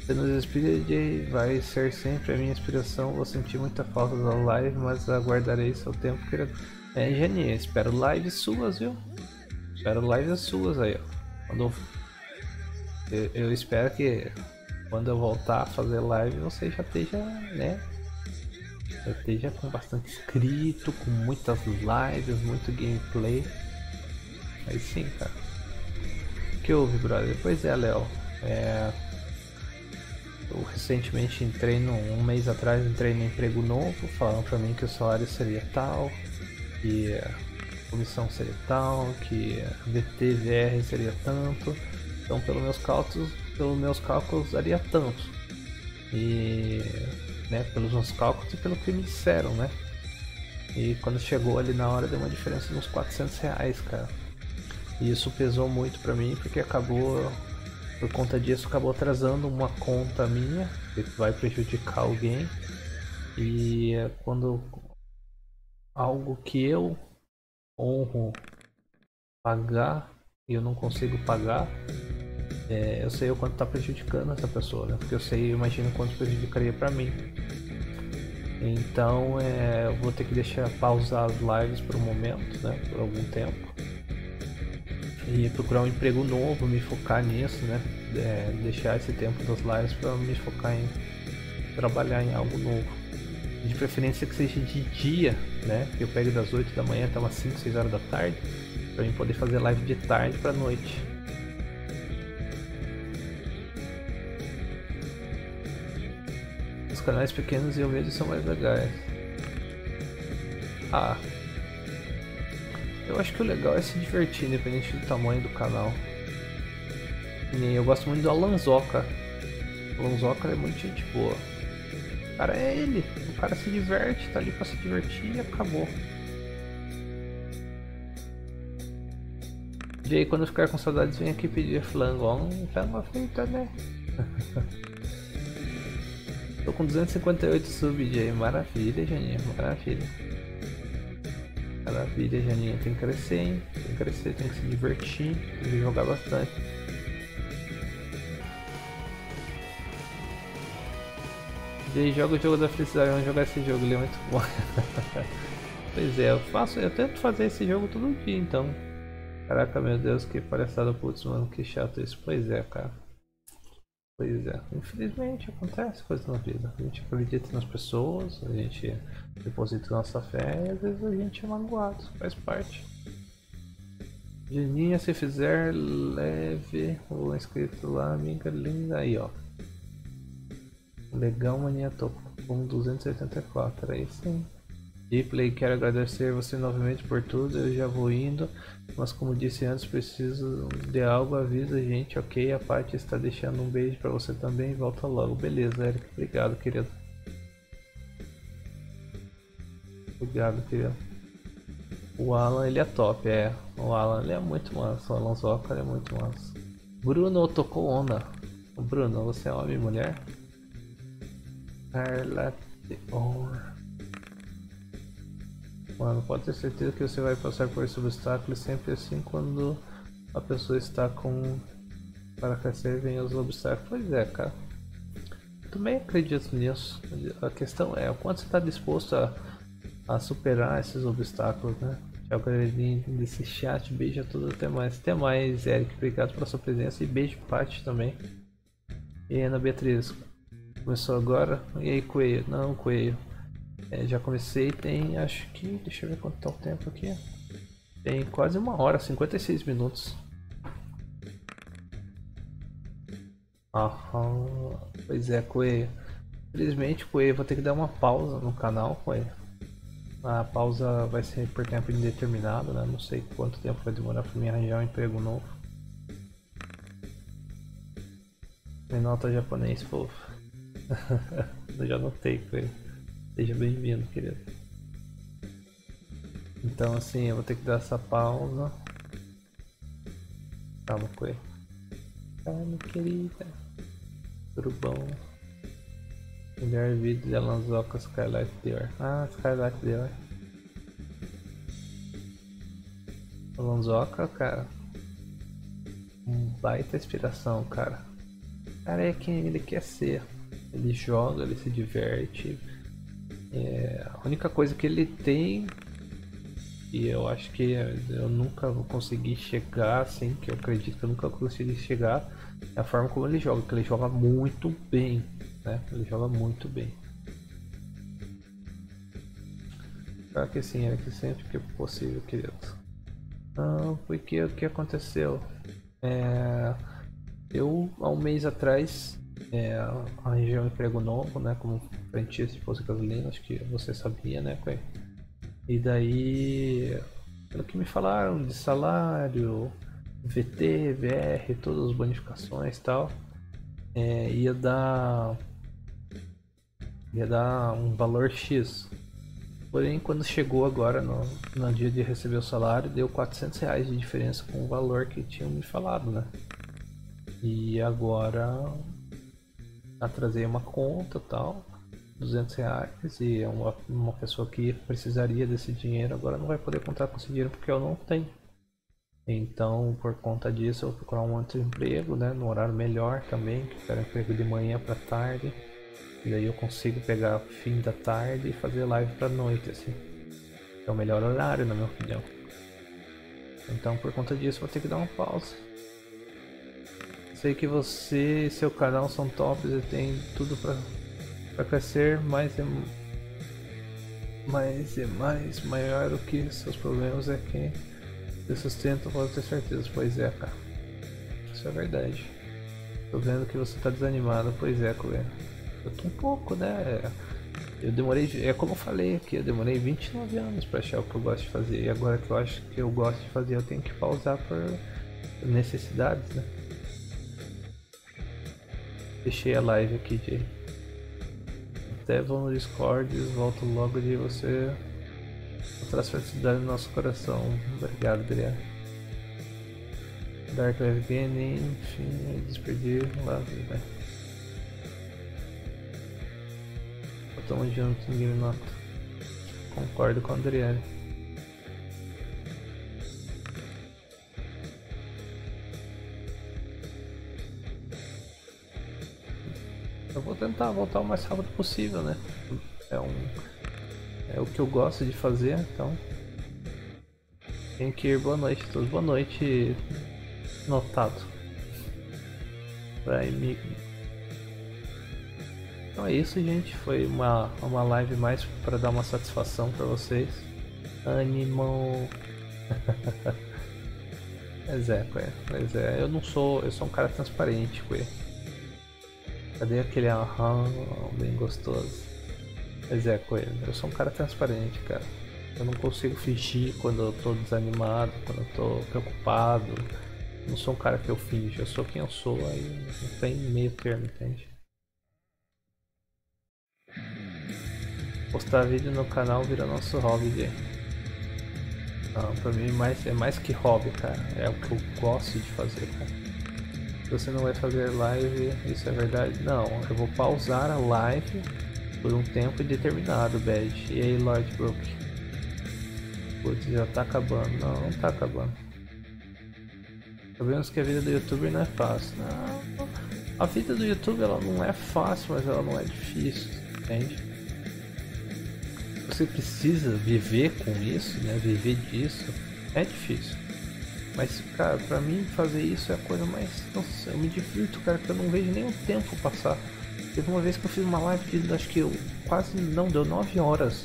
Você nos inspira, Jay, vai ser sempre a minha inspiração, vou sentir muita falta da live, mas aguardarei seu tempo, querido. É, Janinha, espero lives suas, viu? Espero lives suas aí, ó. Quando eu, eu espero que quando eu voltar a fazer live, você já esteja, né? Eu esteja com bastante inscrito, com muitas lives, muito gameplay. Aí sim, cara. O que houve, brother? Pois é, Léo. É... Eu recentemente entrei, no, um mês atrás, entrei no emprego novo. Falaram pra mim que o salário seria tal, que a comissão seria tal, que a V T V R seria tanto. Então, pelos meus cálculos, pelos meus cálculos daria tanto. E... Né, pelos meus cálculos e pelo que me disseram, né? E quando chegou ali na hora deu uma diferença de uns quatrocentos reais, cara. E isso pesou muito pra mim porque acabou, por conta disso, acabou atrasando uma conta minha que vai prejudicar alguém. E quando algo que eu honro pagar e eu não consigo pagar, É, eu sei o quanto tá prejudicando essa pessoa, né? Porque eu sei, eu imagino o quanto prejudicaria pra mim. Então é, eu vou ter que deixar pausar as lives por um momento, né? Por algum tempo. E procurar um emprego novo, me focar nisso, né? É, deixar esse tempo das lives pra me focar em trabalhar em algo novo. De preferência que seja de dia, né? Que eu pegue das oito da manhã até umas cinco, seis horas da tarde, pra mim poder fazer live de tarde pra noite. Canais pequenos e eu mesmo são mais legais. Ah, eu acho que o legal é se divertir, independente do tamanho do canal. E eu gosto muito do Alanzoka. O Alanzoka é muito gente boa. O cara é ele, o cara se diverte, tá ali pra se divertir e acabou. E aí, quando ficar com saudades, vem aqui pedir flango. Ó, um flango feita, né? Tô com duzentos e cinquenta e oito subs, Jay. Maravilha, Janinha. Maravilha. Maravilha, Janinha. Tem que crescer, hein? Tem que crescer, tem que se divertir. Tem que jogar bastante. Jay, joga o jogo da felicidade. Vamos jogar esse jogo, ele é muito bom. Pois é, eu faço, eu tento fazer esse jogo todo dia, então. Caraca, meu Deus, que palhaçada, putz, mano, que chato isso. Pois é, cara. Pois é, infelizmente acontece coisas na vida, a gente acredita nas pessoas, a gente deposita nossa fé e às vezes a gente é magoado, faz parte. Janinha, se fizer, leve o inscrito lá, amiga linda, aí ó. Legal, maninha, tô com duzentos e oitenta e quatro, aí sim. Deeplay, quero agradecer você novamente por tudo, eu já vou indo. Mas como disse antes, preciso de algo, avisa gente, ok? A Paty está deixando um beijo pra você também, volta logo. Beleza, Eric, obrigado, querido. Obrigado, querido. O Alan, ele é top, é. O Alan, ele é muito manso, o Alanzoka, ele é muito manso. Bruno tocou onda. Bruno, você é homem e mulher? Carla Teor. Mano, pode ter certeza que você vai passar por esse obstáculo, sempre assim quando a pessoa está com... Para crescer vem os obstáculos. Pois é, cara. Eu também acredito nisso. A questão é o quanto você está disposto a, a superar esses obstáculos, né? Tchau, galerinha desse chat. Beijo a todos. Até mais. Até mais, Eric. Obrigado pela sua presença. E beijo, Paty, também. E Ana Beatriz. Começou agora. E aí, Coelho? Não, Coelho. É, já comecei. Tem, acho que... Deixa eu ver quanto tá o tempo aqui. Tem quase uma hora. cinquenta e seis minutos. Aham. Pois é, Coelho. Infelizmente, Coelho, vou ter que dar uma pausa no canal, Coelho. A pausa vai ser por tempo indeterminado, né? Não sei quanto tempo vai demorar para mim arranjar um emprego novo. Menota japonês, fofo. Eu já notei, Coelho. Seja bem-vindo, querido. Então, assim, eu vou ter que dar essa pausa. Calma, Coelho. Calma, querida. Tudo bom? Melhor vídeo de Alanzoka, Skylight Dior. Ah, Skylight Dior. Alanzoka, cara. Um baita inspiração, cara. Cara é quem ele quer ser. Ele joga, ele se diverte. É, a única coisa que ele tem, e eu acho que eu nunca vou conseguir chegar assim, que eu acredito que eu nunca consegui chegar, é a forma como ele joga, que ele joga muito bem. Né? Ele joga muito bem. Claro que sim, Eric, sempre que possível, querido. Não, porque o que aconteceu? É, eu, há um mês atrás, é, arranjei um emprego novo, né? Como frentista de posto de gasolina, acho que você sabia, né? E daí, pelo que me falaram de salário, V T, V R, todas as bonificações e tal, é, ia dar... ia dar um valor X. Porém, quando chegou agora no, no dia de receber o salário, deu quatrocentos reais de diferença com o valor que tinham me falado, né? E agora atrasei uma conta, tal, duzentos reais, e uma, uma pessoa que precisaria desse dinheiro agora não vai poder contar com esse dinheiro porque eu não tenho. Então, por conta disso, eu vou procurar um outro emprego, né, no horário melhor também, que era emprego de manhã para tarde. E daí eu consigo pegar fim da tarde e fazer live pra noite, assim. É o melhor horário, na minha opinião. Então, por conta disso, vou ter que dar uma pausa. Sei que você e seu canal são tops e tem tudo pra, pra crescer, mas é, mas é mais maior do que seus problemas é que você sustenta, pode ter certeza. Pois é, cara. Isso é verdade. Tô vendo que você tá desanimado. Pois é, Kleber. Eu tô um pouco, né? Eu demorei, é como eu falei aqui, eu demorei vinte e nove anos pra achar o que eu gosto de fazer. E agora que eu acho que eu gosto de fazer, eu tenho que pausar por necessidades, né? Fechei a live aqui, Jay. Até vão no Discord, volto logo de você. Traz felicidade no nosso coração. Obrigado, Adriano. Dark Oliver Games, enfim, despedir lá, né? Estamos juntos, ninguém me nota. Concordo com o Adriano. Eu vou tentar voltar o mais rápido possível, né? É um... é o que eu gosto de fazer, então tem que ir. Boa noite a todos, boa noite, notado. Pra mim. Então é isso, gente, foi uma, uma live mais para dar uma satisfação para vocês. Ânimo. Mas é, Coelho, mas é, eu não sou, eu sou um cara transparente, Coelho. Cadê aquele aham bem gostoso? Mas é, Coelho, eu sou um cara transparente, cara. Eu não consigo fingir quando eu tô desanimado, quando eu tô preocupado. Eu não sou um cara que eu finjo, eu sou quem eu sou, aí não tem meio termo, entende? Postar vídeo no canal vira nosso hobby, Jay. Não, pra mim mais, é mais que hobby, cara. É o que eu gosto de fazer, cara. Você não vai fazer live, isso é verdade? Não, eu vou pausar a live por um tempo indeterminado, Bad. E aí, Lord Brook? Putz, já tá acabando. Não, não tá acabando. Sabemos que a vida do youtuber não é fácil. Não. A vida do YouTube, ela não é fácil, mas ela não é difícil, entende? você precisa viver com isso, né? Viver disso é difícil. Mas, cara, pra mim fazer isso é a coisa mais... Nossa, eu me divirto, cara, que eu não vejo nem o tempo passar. Teve uma vez que eu fiz uma live que acho que eu quase não, deu nove horas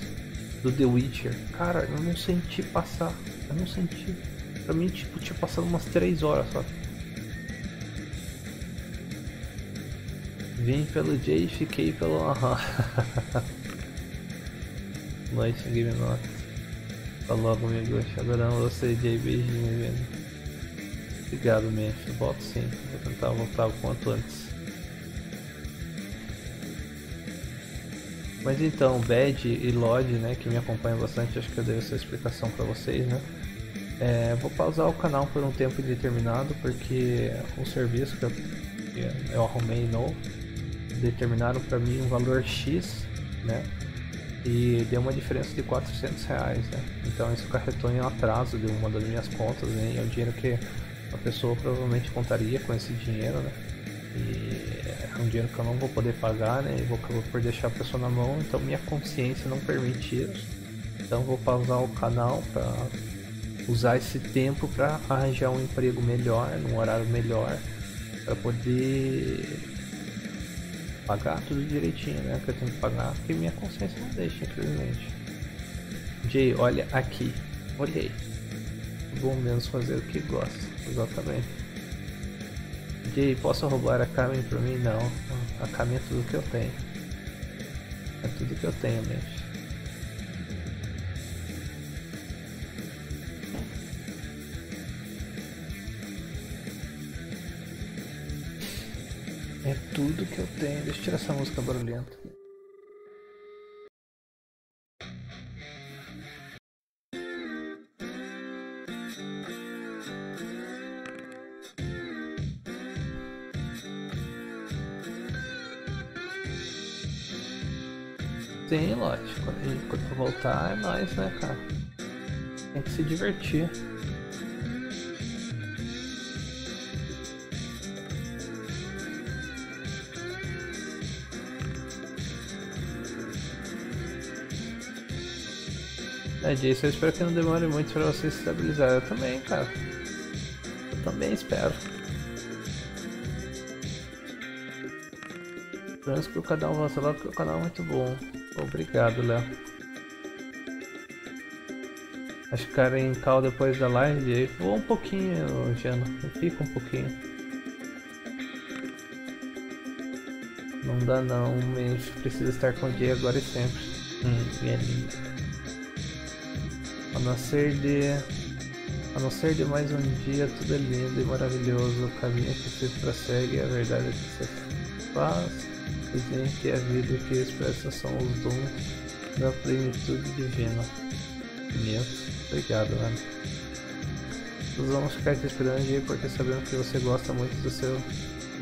do The Witcher. Cara, eu não senti passar. Eu não senti. Pra mim, tipo, tinha passado umas três horas, sabe? Vim pelo Jay e fiquei pelo... Aham. Noite, Game Note. Falou comigo, adorando você, Jay. Beijinho, velho. Obrigado, Memphis. Eu volto sim. Vou tentar voltar o quanto antes. Mas então, Bad e Lodge, né, que me acompanham bastante, acho que eu dei essa explicação pra vocês, né. É, vou pausar o canal por um tempo indeterminado, porque o serviço que eu, que eu arrumei novo, determinaram pra mim um valor X, né, e deu uma diferença de quatrocentos reais, né. Então isso carretou em um atraso de uma das minhas contas, né, e é o dinheiro que a pessoa provavelmente contaria com esse dinheiro, né. E é um dinheiro que eu não vou poder pagar, né? Eu vou acabar por deixar a pessoa na mão, então minha consciência não permite isso. Então vou pausar o canal para usar esse tempo para arranjar um emprego melhor, num horário melhor, para poder pagar tudo direitinho, né? Que eu tenho que pagar, porque minha consciência não deixa, infelizmente. Jay, olha aqui, olhei. Vou menos fazer o que gosta, exatamente. Jay, posso roubar a Kami pra mim? Não, a Kami é tudo que eu tenho. É tudo que eu tenho mesmo. É tudo que eu tenho. Deixa eu tirar essa música barulhenta. Sim, Lote, quando, quando eu voltar é nóis, né, cara? Tem que se divertir. É, Jason, eu espero que não demore muito pra você se estabilizar. Eu também, cara. Eu também espero. Trans pro canal Vazalar, porque o canal é muito bom. Obrigado, Léo. Acho que cara em cal depois da live. Vou um pouquinho, Jana. Fica um pouquinho. Não dá não, mas precisa estar com o Jay agora e sempre. Hum, é lindo. A não ser de... A não ser de mais um dia, tudo é lindo e maravilhoso. O caminho que se prossegue é a verdade que se faz. Que a vida que expressa são os dons da plenitude divina. Imenso. Obrigado, mano. Nós vamos ficar te esperando, Jay, porque sabemos que você gosta muito do seu...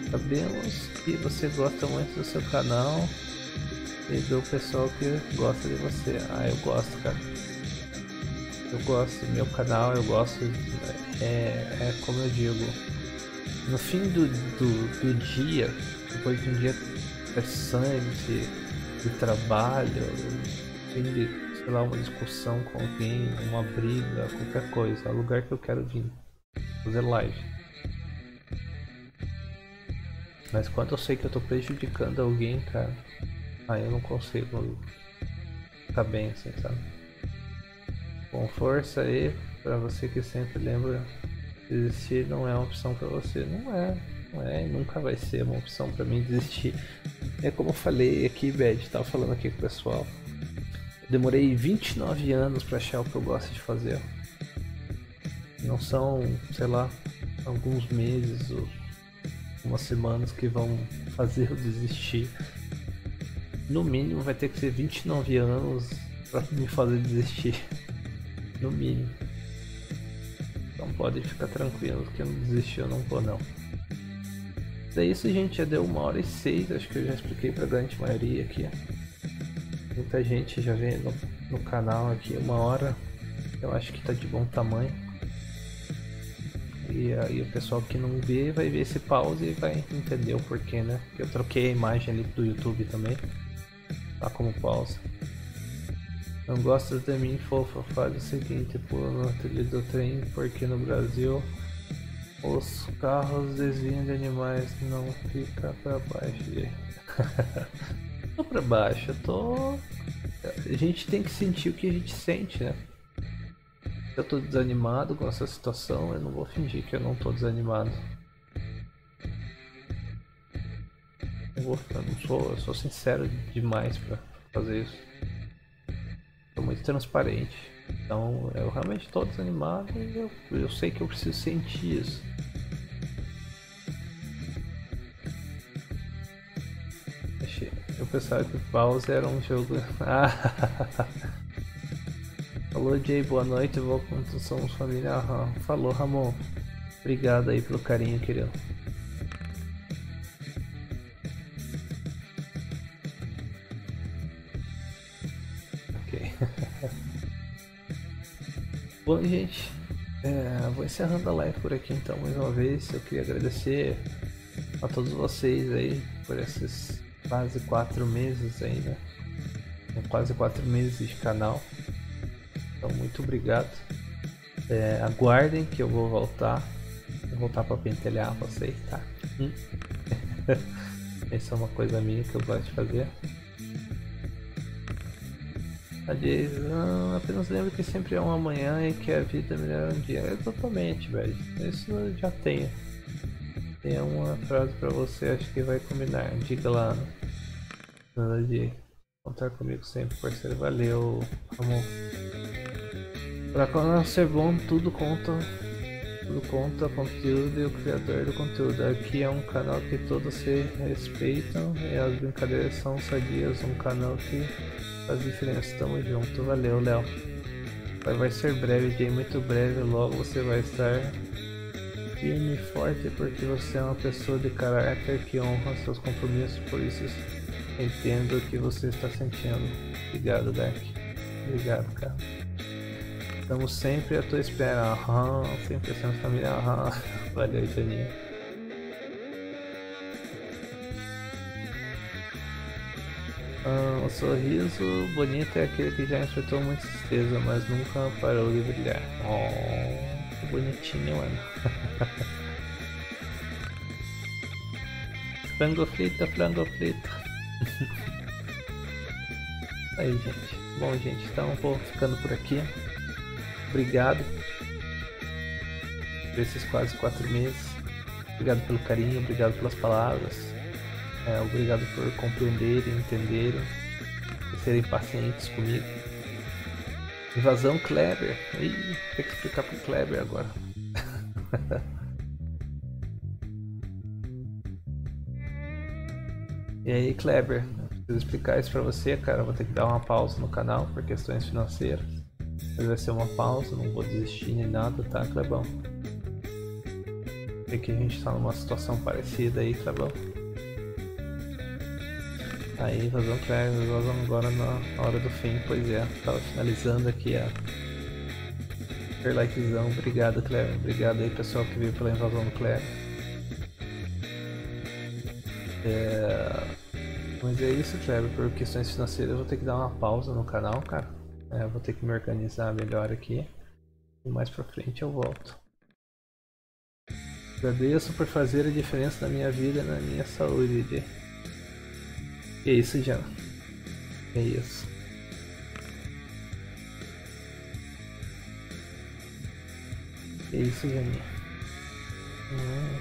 Sabemos que você gosta muito do seu canal e do pessoal que gosta de você. Ah, eu gosto, cara. Eu gosto do meu canal, eu gosto... É, é como eu digo... No fim do, do, do dia, depois de um dia... interessante, de trabalho, de, sei lá, uma discussão com alguém, uma briga, qualquer coisa, é o lugar que eu quero vir, fazer live. Mas quando eu sei que eu tô prejudicando alguém, cara, aí eu não consigo ficar bem assim, sabe? Com força aí, pra você que sempre lembra, desistir não é uma opção pra você, não é. Não é, nunca vai ser uma opção pra mim desistir. É como eu falei aqui, Bad, tava falando aqui com o pessoal. Eu demorei vinte e nove anos pra achar o que eu gosto de fazer. Não são, sei lá, alguns meses ou umas semanas que vão fazer eu desistir. No mínimo vai ter que ser vinte e nove anos pra me fazer desistir. No mínimo. Então podem ficar tranquilos que eu não desisti, eu não vou não. É isso, gente, já deu uma hora e seis, acho que eu já expliquei pra grande maioria aqui. Muita gente já vem no, no canal aqui, uma hora, eu acho que tá de bom tamanho. E aí o pessoal que não vê, vai ver esse pause e vai entender o porquê, né? Eu troquei a imagem ali do YouTube também, tá como pausa. Não gosta de mim, fofa, faz o seguinte, pula no trilho do trem, porque no Brasil os carros desviam de animais, não fica pra baixo. Tô pra baixo, eu tô... A gente tem que sentir o que a gente sente, né? Eu tô desanimado com essa situação, eu não vou fingir que eu não tô desanimado. Eu, vou, eu não sou, eu sou sincero demais pra fazer isso. Tô muito transparente. Então eu realmente tô desanimado e eu, eu sei que eu preciso sentir isso. Eu pensava que o Bowser era um jogo... Falou, Jay, boa noite, eu vou contar, somos família. Ah, falou, Ramon. Obrigado aí pelo carinho, querido. Ok. Bom, gente, é, vou encerrando a live por aqui então, mais uma vez. Eu queria agradecer a todos vocês aí por esses quase quatro meses aí, né? Quase quatro meses de canal. Então, muito obrigado. É, aguardem que eu vou voltar. Vou voltar para pentelhar vocês, tá? Hum? Essa é uma coisa minha que eu gosto de fazer. A Jay, ah, apenas lembro que sempre é um amanhã e que a vida melhora um dia. Exatamente, velho. Isso eu já tenho. Tem uma frase para você, acho que vai combinar. Diga lá. Nada de contar comigo sempre, parceiro. Valeu, amor. Pra canal ser bom, tudo conta, tudo conta, conteúdo e o criador do conteúdo. Aqui é um canal que todos se respeitam e as brincadeiras são sadias, um canal que faz diferença. Tamo junto, valeu, Léo. Vai, vai ser breve, Jay, muito breve, logo você vai estar firme e forte porque você é uma pessoa de caráter que honra seus compromissos, por isso entendo o que você está sentindo. Obrigado, Dark. Obrigado, cara. Estamos sempre à tua espera, aham, sempre sendo família, aham, valeu, Janinha. Ah, o sorriso bonito é aquele que já enfrentou muita tristeza, mas nunca parou de brilhar. Oh, que bonitinho, mano. Frango frita, frango frita. Aí, gente. Bom, gente, então vou ficando por aqui. Obrigado por esses quase quatro meses. Obrigado pelo carinho, obrigado pelas palavras. É, obrigado por compreenderem, entenderem e serem pacientes comigo. Invasão Kleber. Ih, tem que explicar pro Kleber agora. E aí, Kleber, preciso explicar isso pra você, cara. Vou ter que dar uma pausa no canal por questões financeiras. Mas vai ser uma pausa, não vou desistir nem nada, tá, Clebão? Sei que a gente tá numa situação parecida aí, Clebão. Aí, nós vamos, nós vamos agora na hora do fim, pois é. Tava finalizando aqui a super likezão. Obrigado, Cleber. Obrigado aí, pessoal, que veio pela invasão do Cleber. É... Mas é isso, Cleber. Por questões financeiras, eu vou ter que dar uma pausa no canal, cara. É, vou ter que me organizar melhor aqui e mais pra frente eu volto. Agradeço por fazer a diferença na minha vida e na minha saúde. É isso, Jana. É isso. É isso, Janinha. Hum.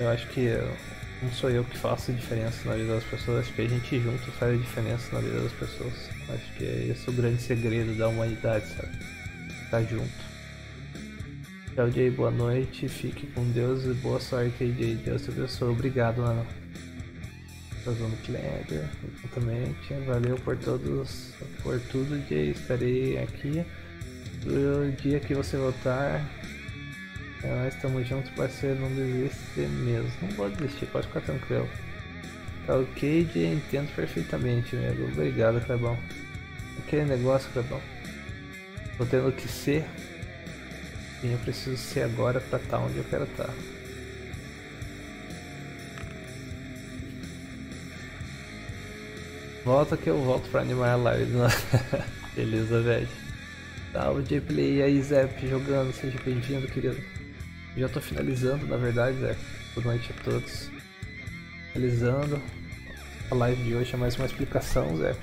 Eu acho que... Eu... Não sou eu que faço a diferença na vida das pessoas, acho que a gente junto faz a diferença na vida das pessoas. Acho que esse é o grande segredo da humanidade, sabe? Tá junto. Tchau, Jay, boa noite, fique com Deus e boa sorte aí, Jay. Deus te abençoe, obrigado, mano. Fazendo Kleber, exatamente. Valeu por todos, por tudo, Jay. Estarei aqui o dia que você voltar. É, nós estamos juntos, parceiro, não desiste mesmo. Não vou desistir, pode ficar tranquilo. Tá ok, Jay, entendo perfeitamente, amigo. Obrigado, Clebão. Aquele negócio, Clebão. Tô tendo que ser quem eu preciso ser agora pra estar onde eu quero estar. Volta que eu volto pra animar a live. Beleza, velho. Tá, o Jay Play aí, Zé, jogando. Seja bem-vindo, querido. Já tô finalizando, na verdade, Zé. Boa noite a todos. Finalizando. A live de hoje é mais uma explicação, Zé.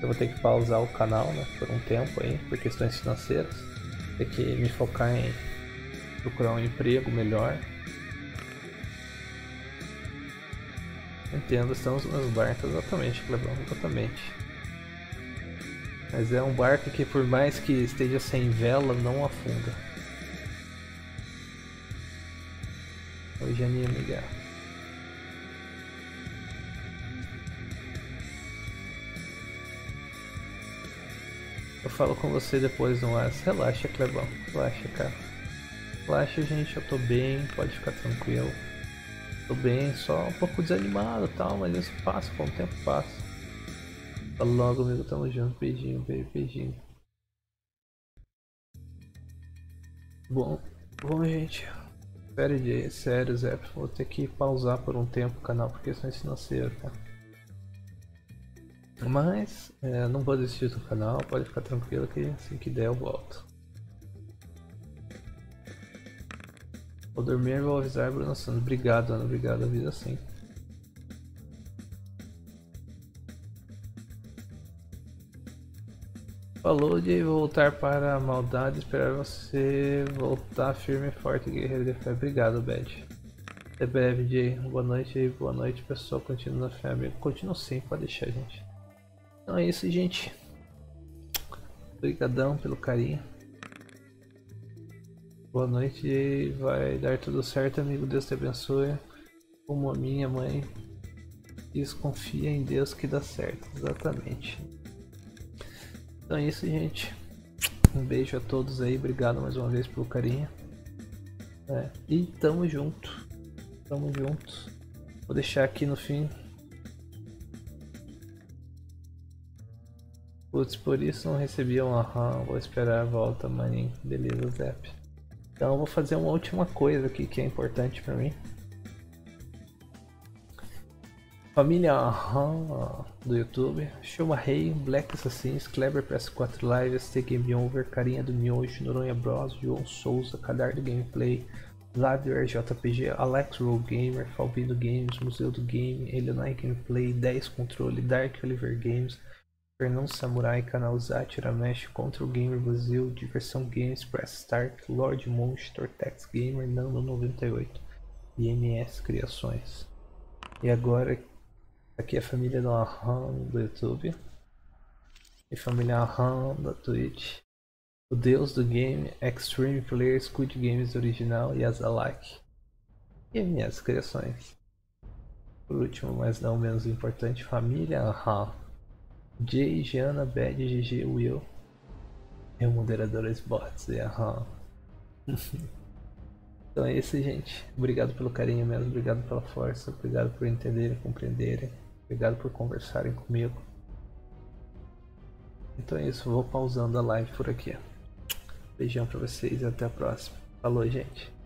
Eu vou ter que pausar o canal, né, por um tempo aí, por questões financeiras. Ter que me focar em procurar um emprego melhor. Entendo, estamos nos barcos, exatamente, Kleber, exatamente. Mas é um barco que, por mais que esteja sem vela, não afunda. Oi, Janine, amiga. Eu falo com você depois no ar. Relaxa, Kleber, relaxa, cara. Relaxa, gente, eu tô bem, pode ficar tranquilo. Tô bem, só um pouco desanimado e tal, mas isso passa, com o tempo passa. Fala logo, amigo, tamo junto, beijinho, beijo, beijinho. Bom, bom, gente. Sério, Jay, sério, Zé, vou ter que pausar por um tempo o canal por questões financeiras, tá? Mas, é, não vou desistir do canal, pode ficar tranquilo que assim que der eu volto. Vou dormir, vou avisar, Bruno Santos. Obrigado, Ana. Obrigado, avisa sim. Falou de voltar para a maldade. Esperar você voltar firme e forte, guerreiro de fé. Obrigado, Bad. Até breve, Jay. Boa noite, boa noite, pessoal. Continua na fé, amigo. Continua sim, pode deixar, gente. Então é isso, gente. Obrigadão pelo carinho. Boa noite, Jay. Vai dar tudo certo, amigo. Deus te abençoe. Como a minha mãe diz, confia em Deus que dá certo. Exatamente. Então é isso, gente. Um beijo a todos aí. Obrigado mais uma vez pelo carinho. É, e tamo junto. Tamo junto. Vou deixar aqui no fim. Putz, por isso não recebi um aham. Vou esperar a volta, maninho. Beleza, Zep. Então eu vou fazer uma última coisa aqui que é importante pra mim. Família uh-huh, do YouTube, Chama Rei, Black Assassins, Kleber P S quatro Live, S T Game Over, Carinha do Miojo, Noronha Bros, João Souza, Cadar do Gameplay, Lader J P G, Alex Roll Gamer, Falbino Games, Museu do Game, Elionai Gameplay, dez Controle, Dark Oliver Games, Fernão Samurai, Canal Zátira, Mesh, Control Gamer Brasil, Diversão Games, Press Start, Lord Monster, Tex Gamer, Nano noventa e oito e M S Criações. E agora, aqui é a família do Aham do YouTube e família Aham da Twitch, o Deus do Game, Extreme Player, Squid Games Original e Azalak e M S Criações. Por último, mas não menos importante, família Aham. Jay, Jana, Bad, G G, Will, Remuneradores Bots e aham. Então é isso, gente. Obrigado pelo carinho mesmo, obrigado pela força, obrigado por entenderem, compreenderem, obrigado por conversarem comigo. Então é isso, vou pausando a live por aqui. Beijão pra vocês e até a próxima. Falou, gente.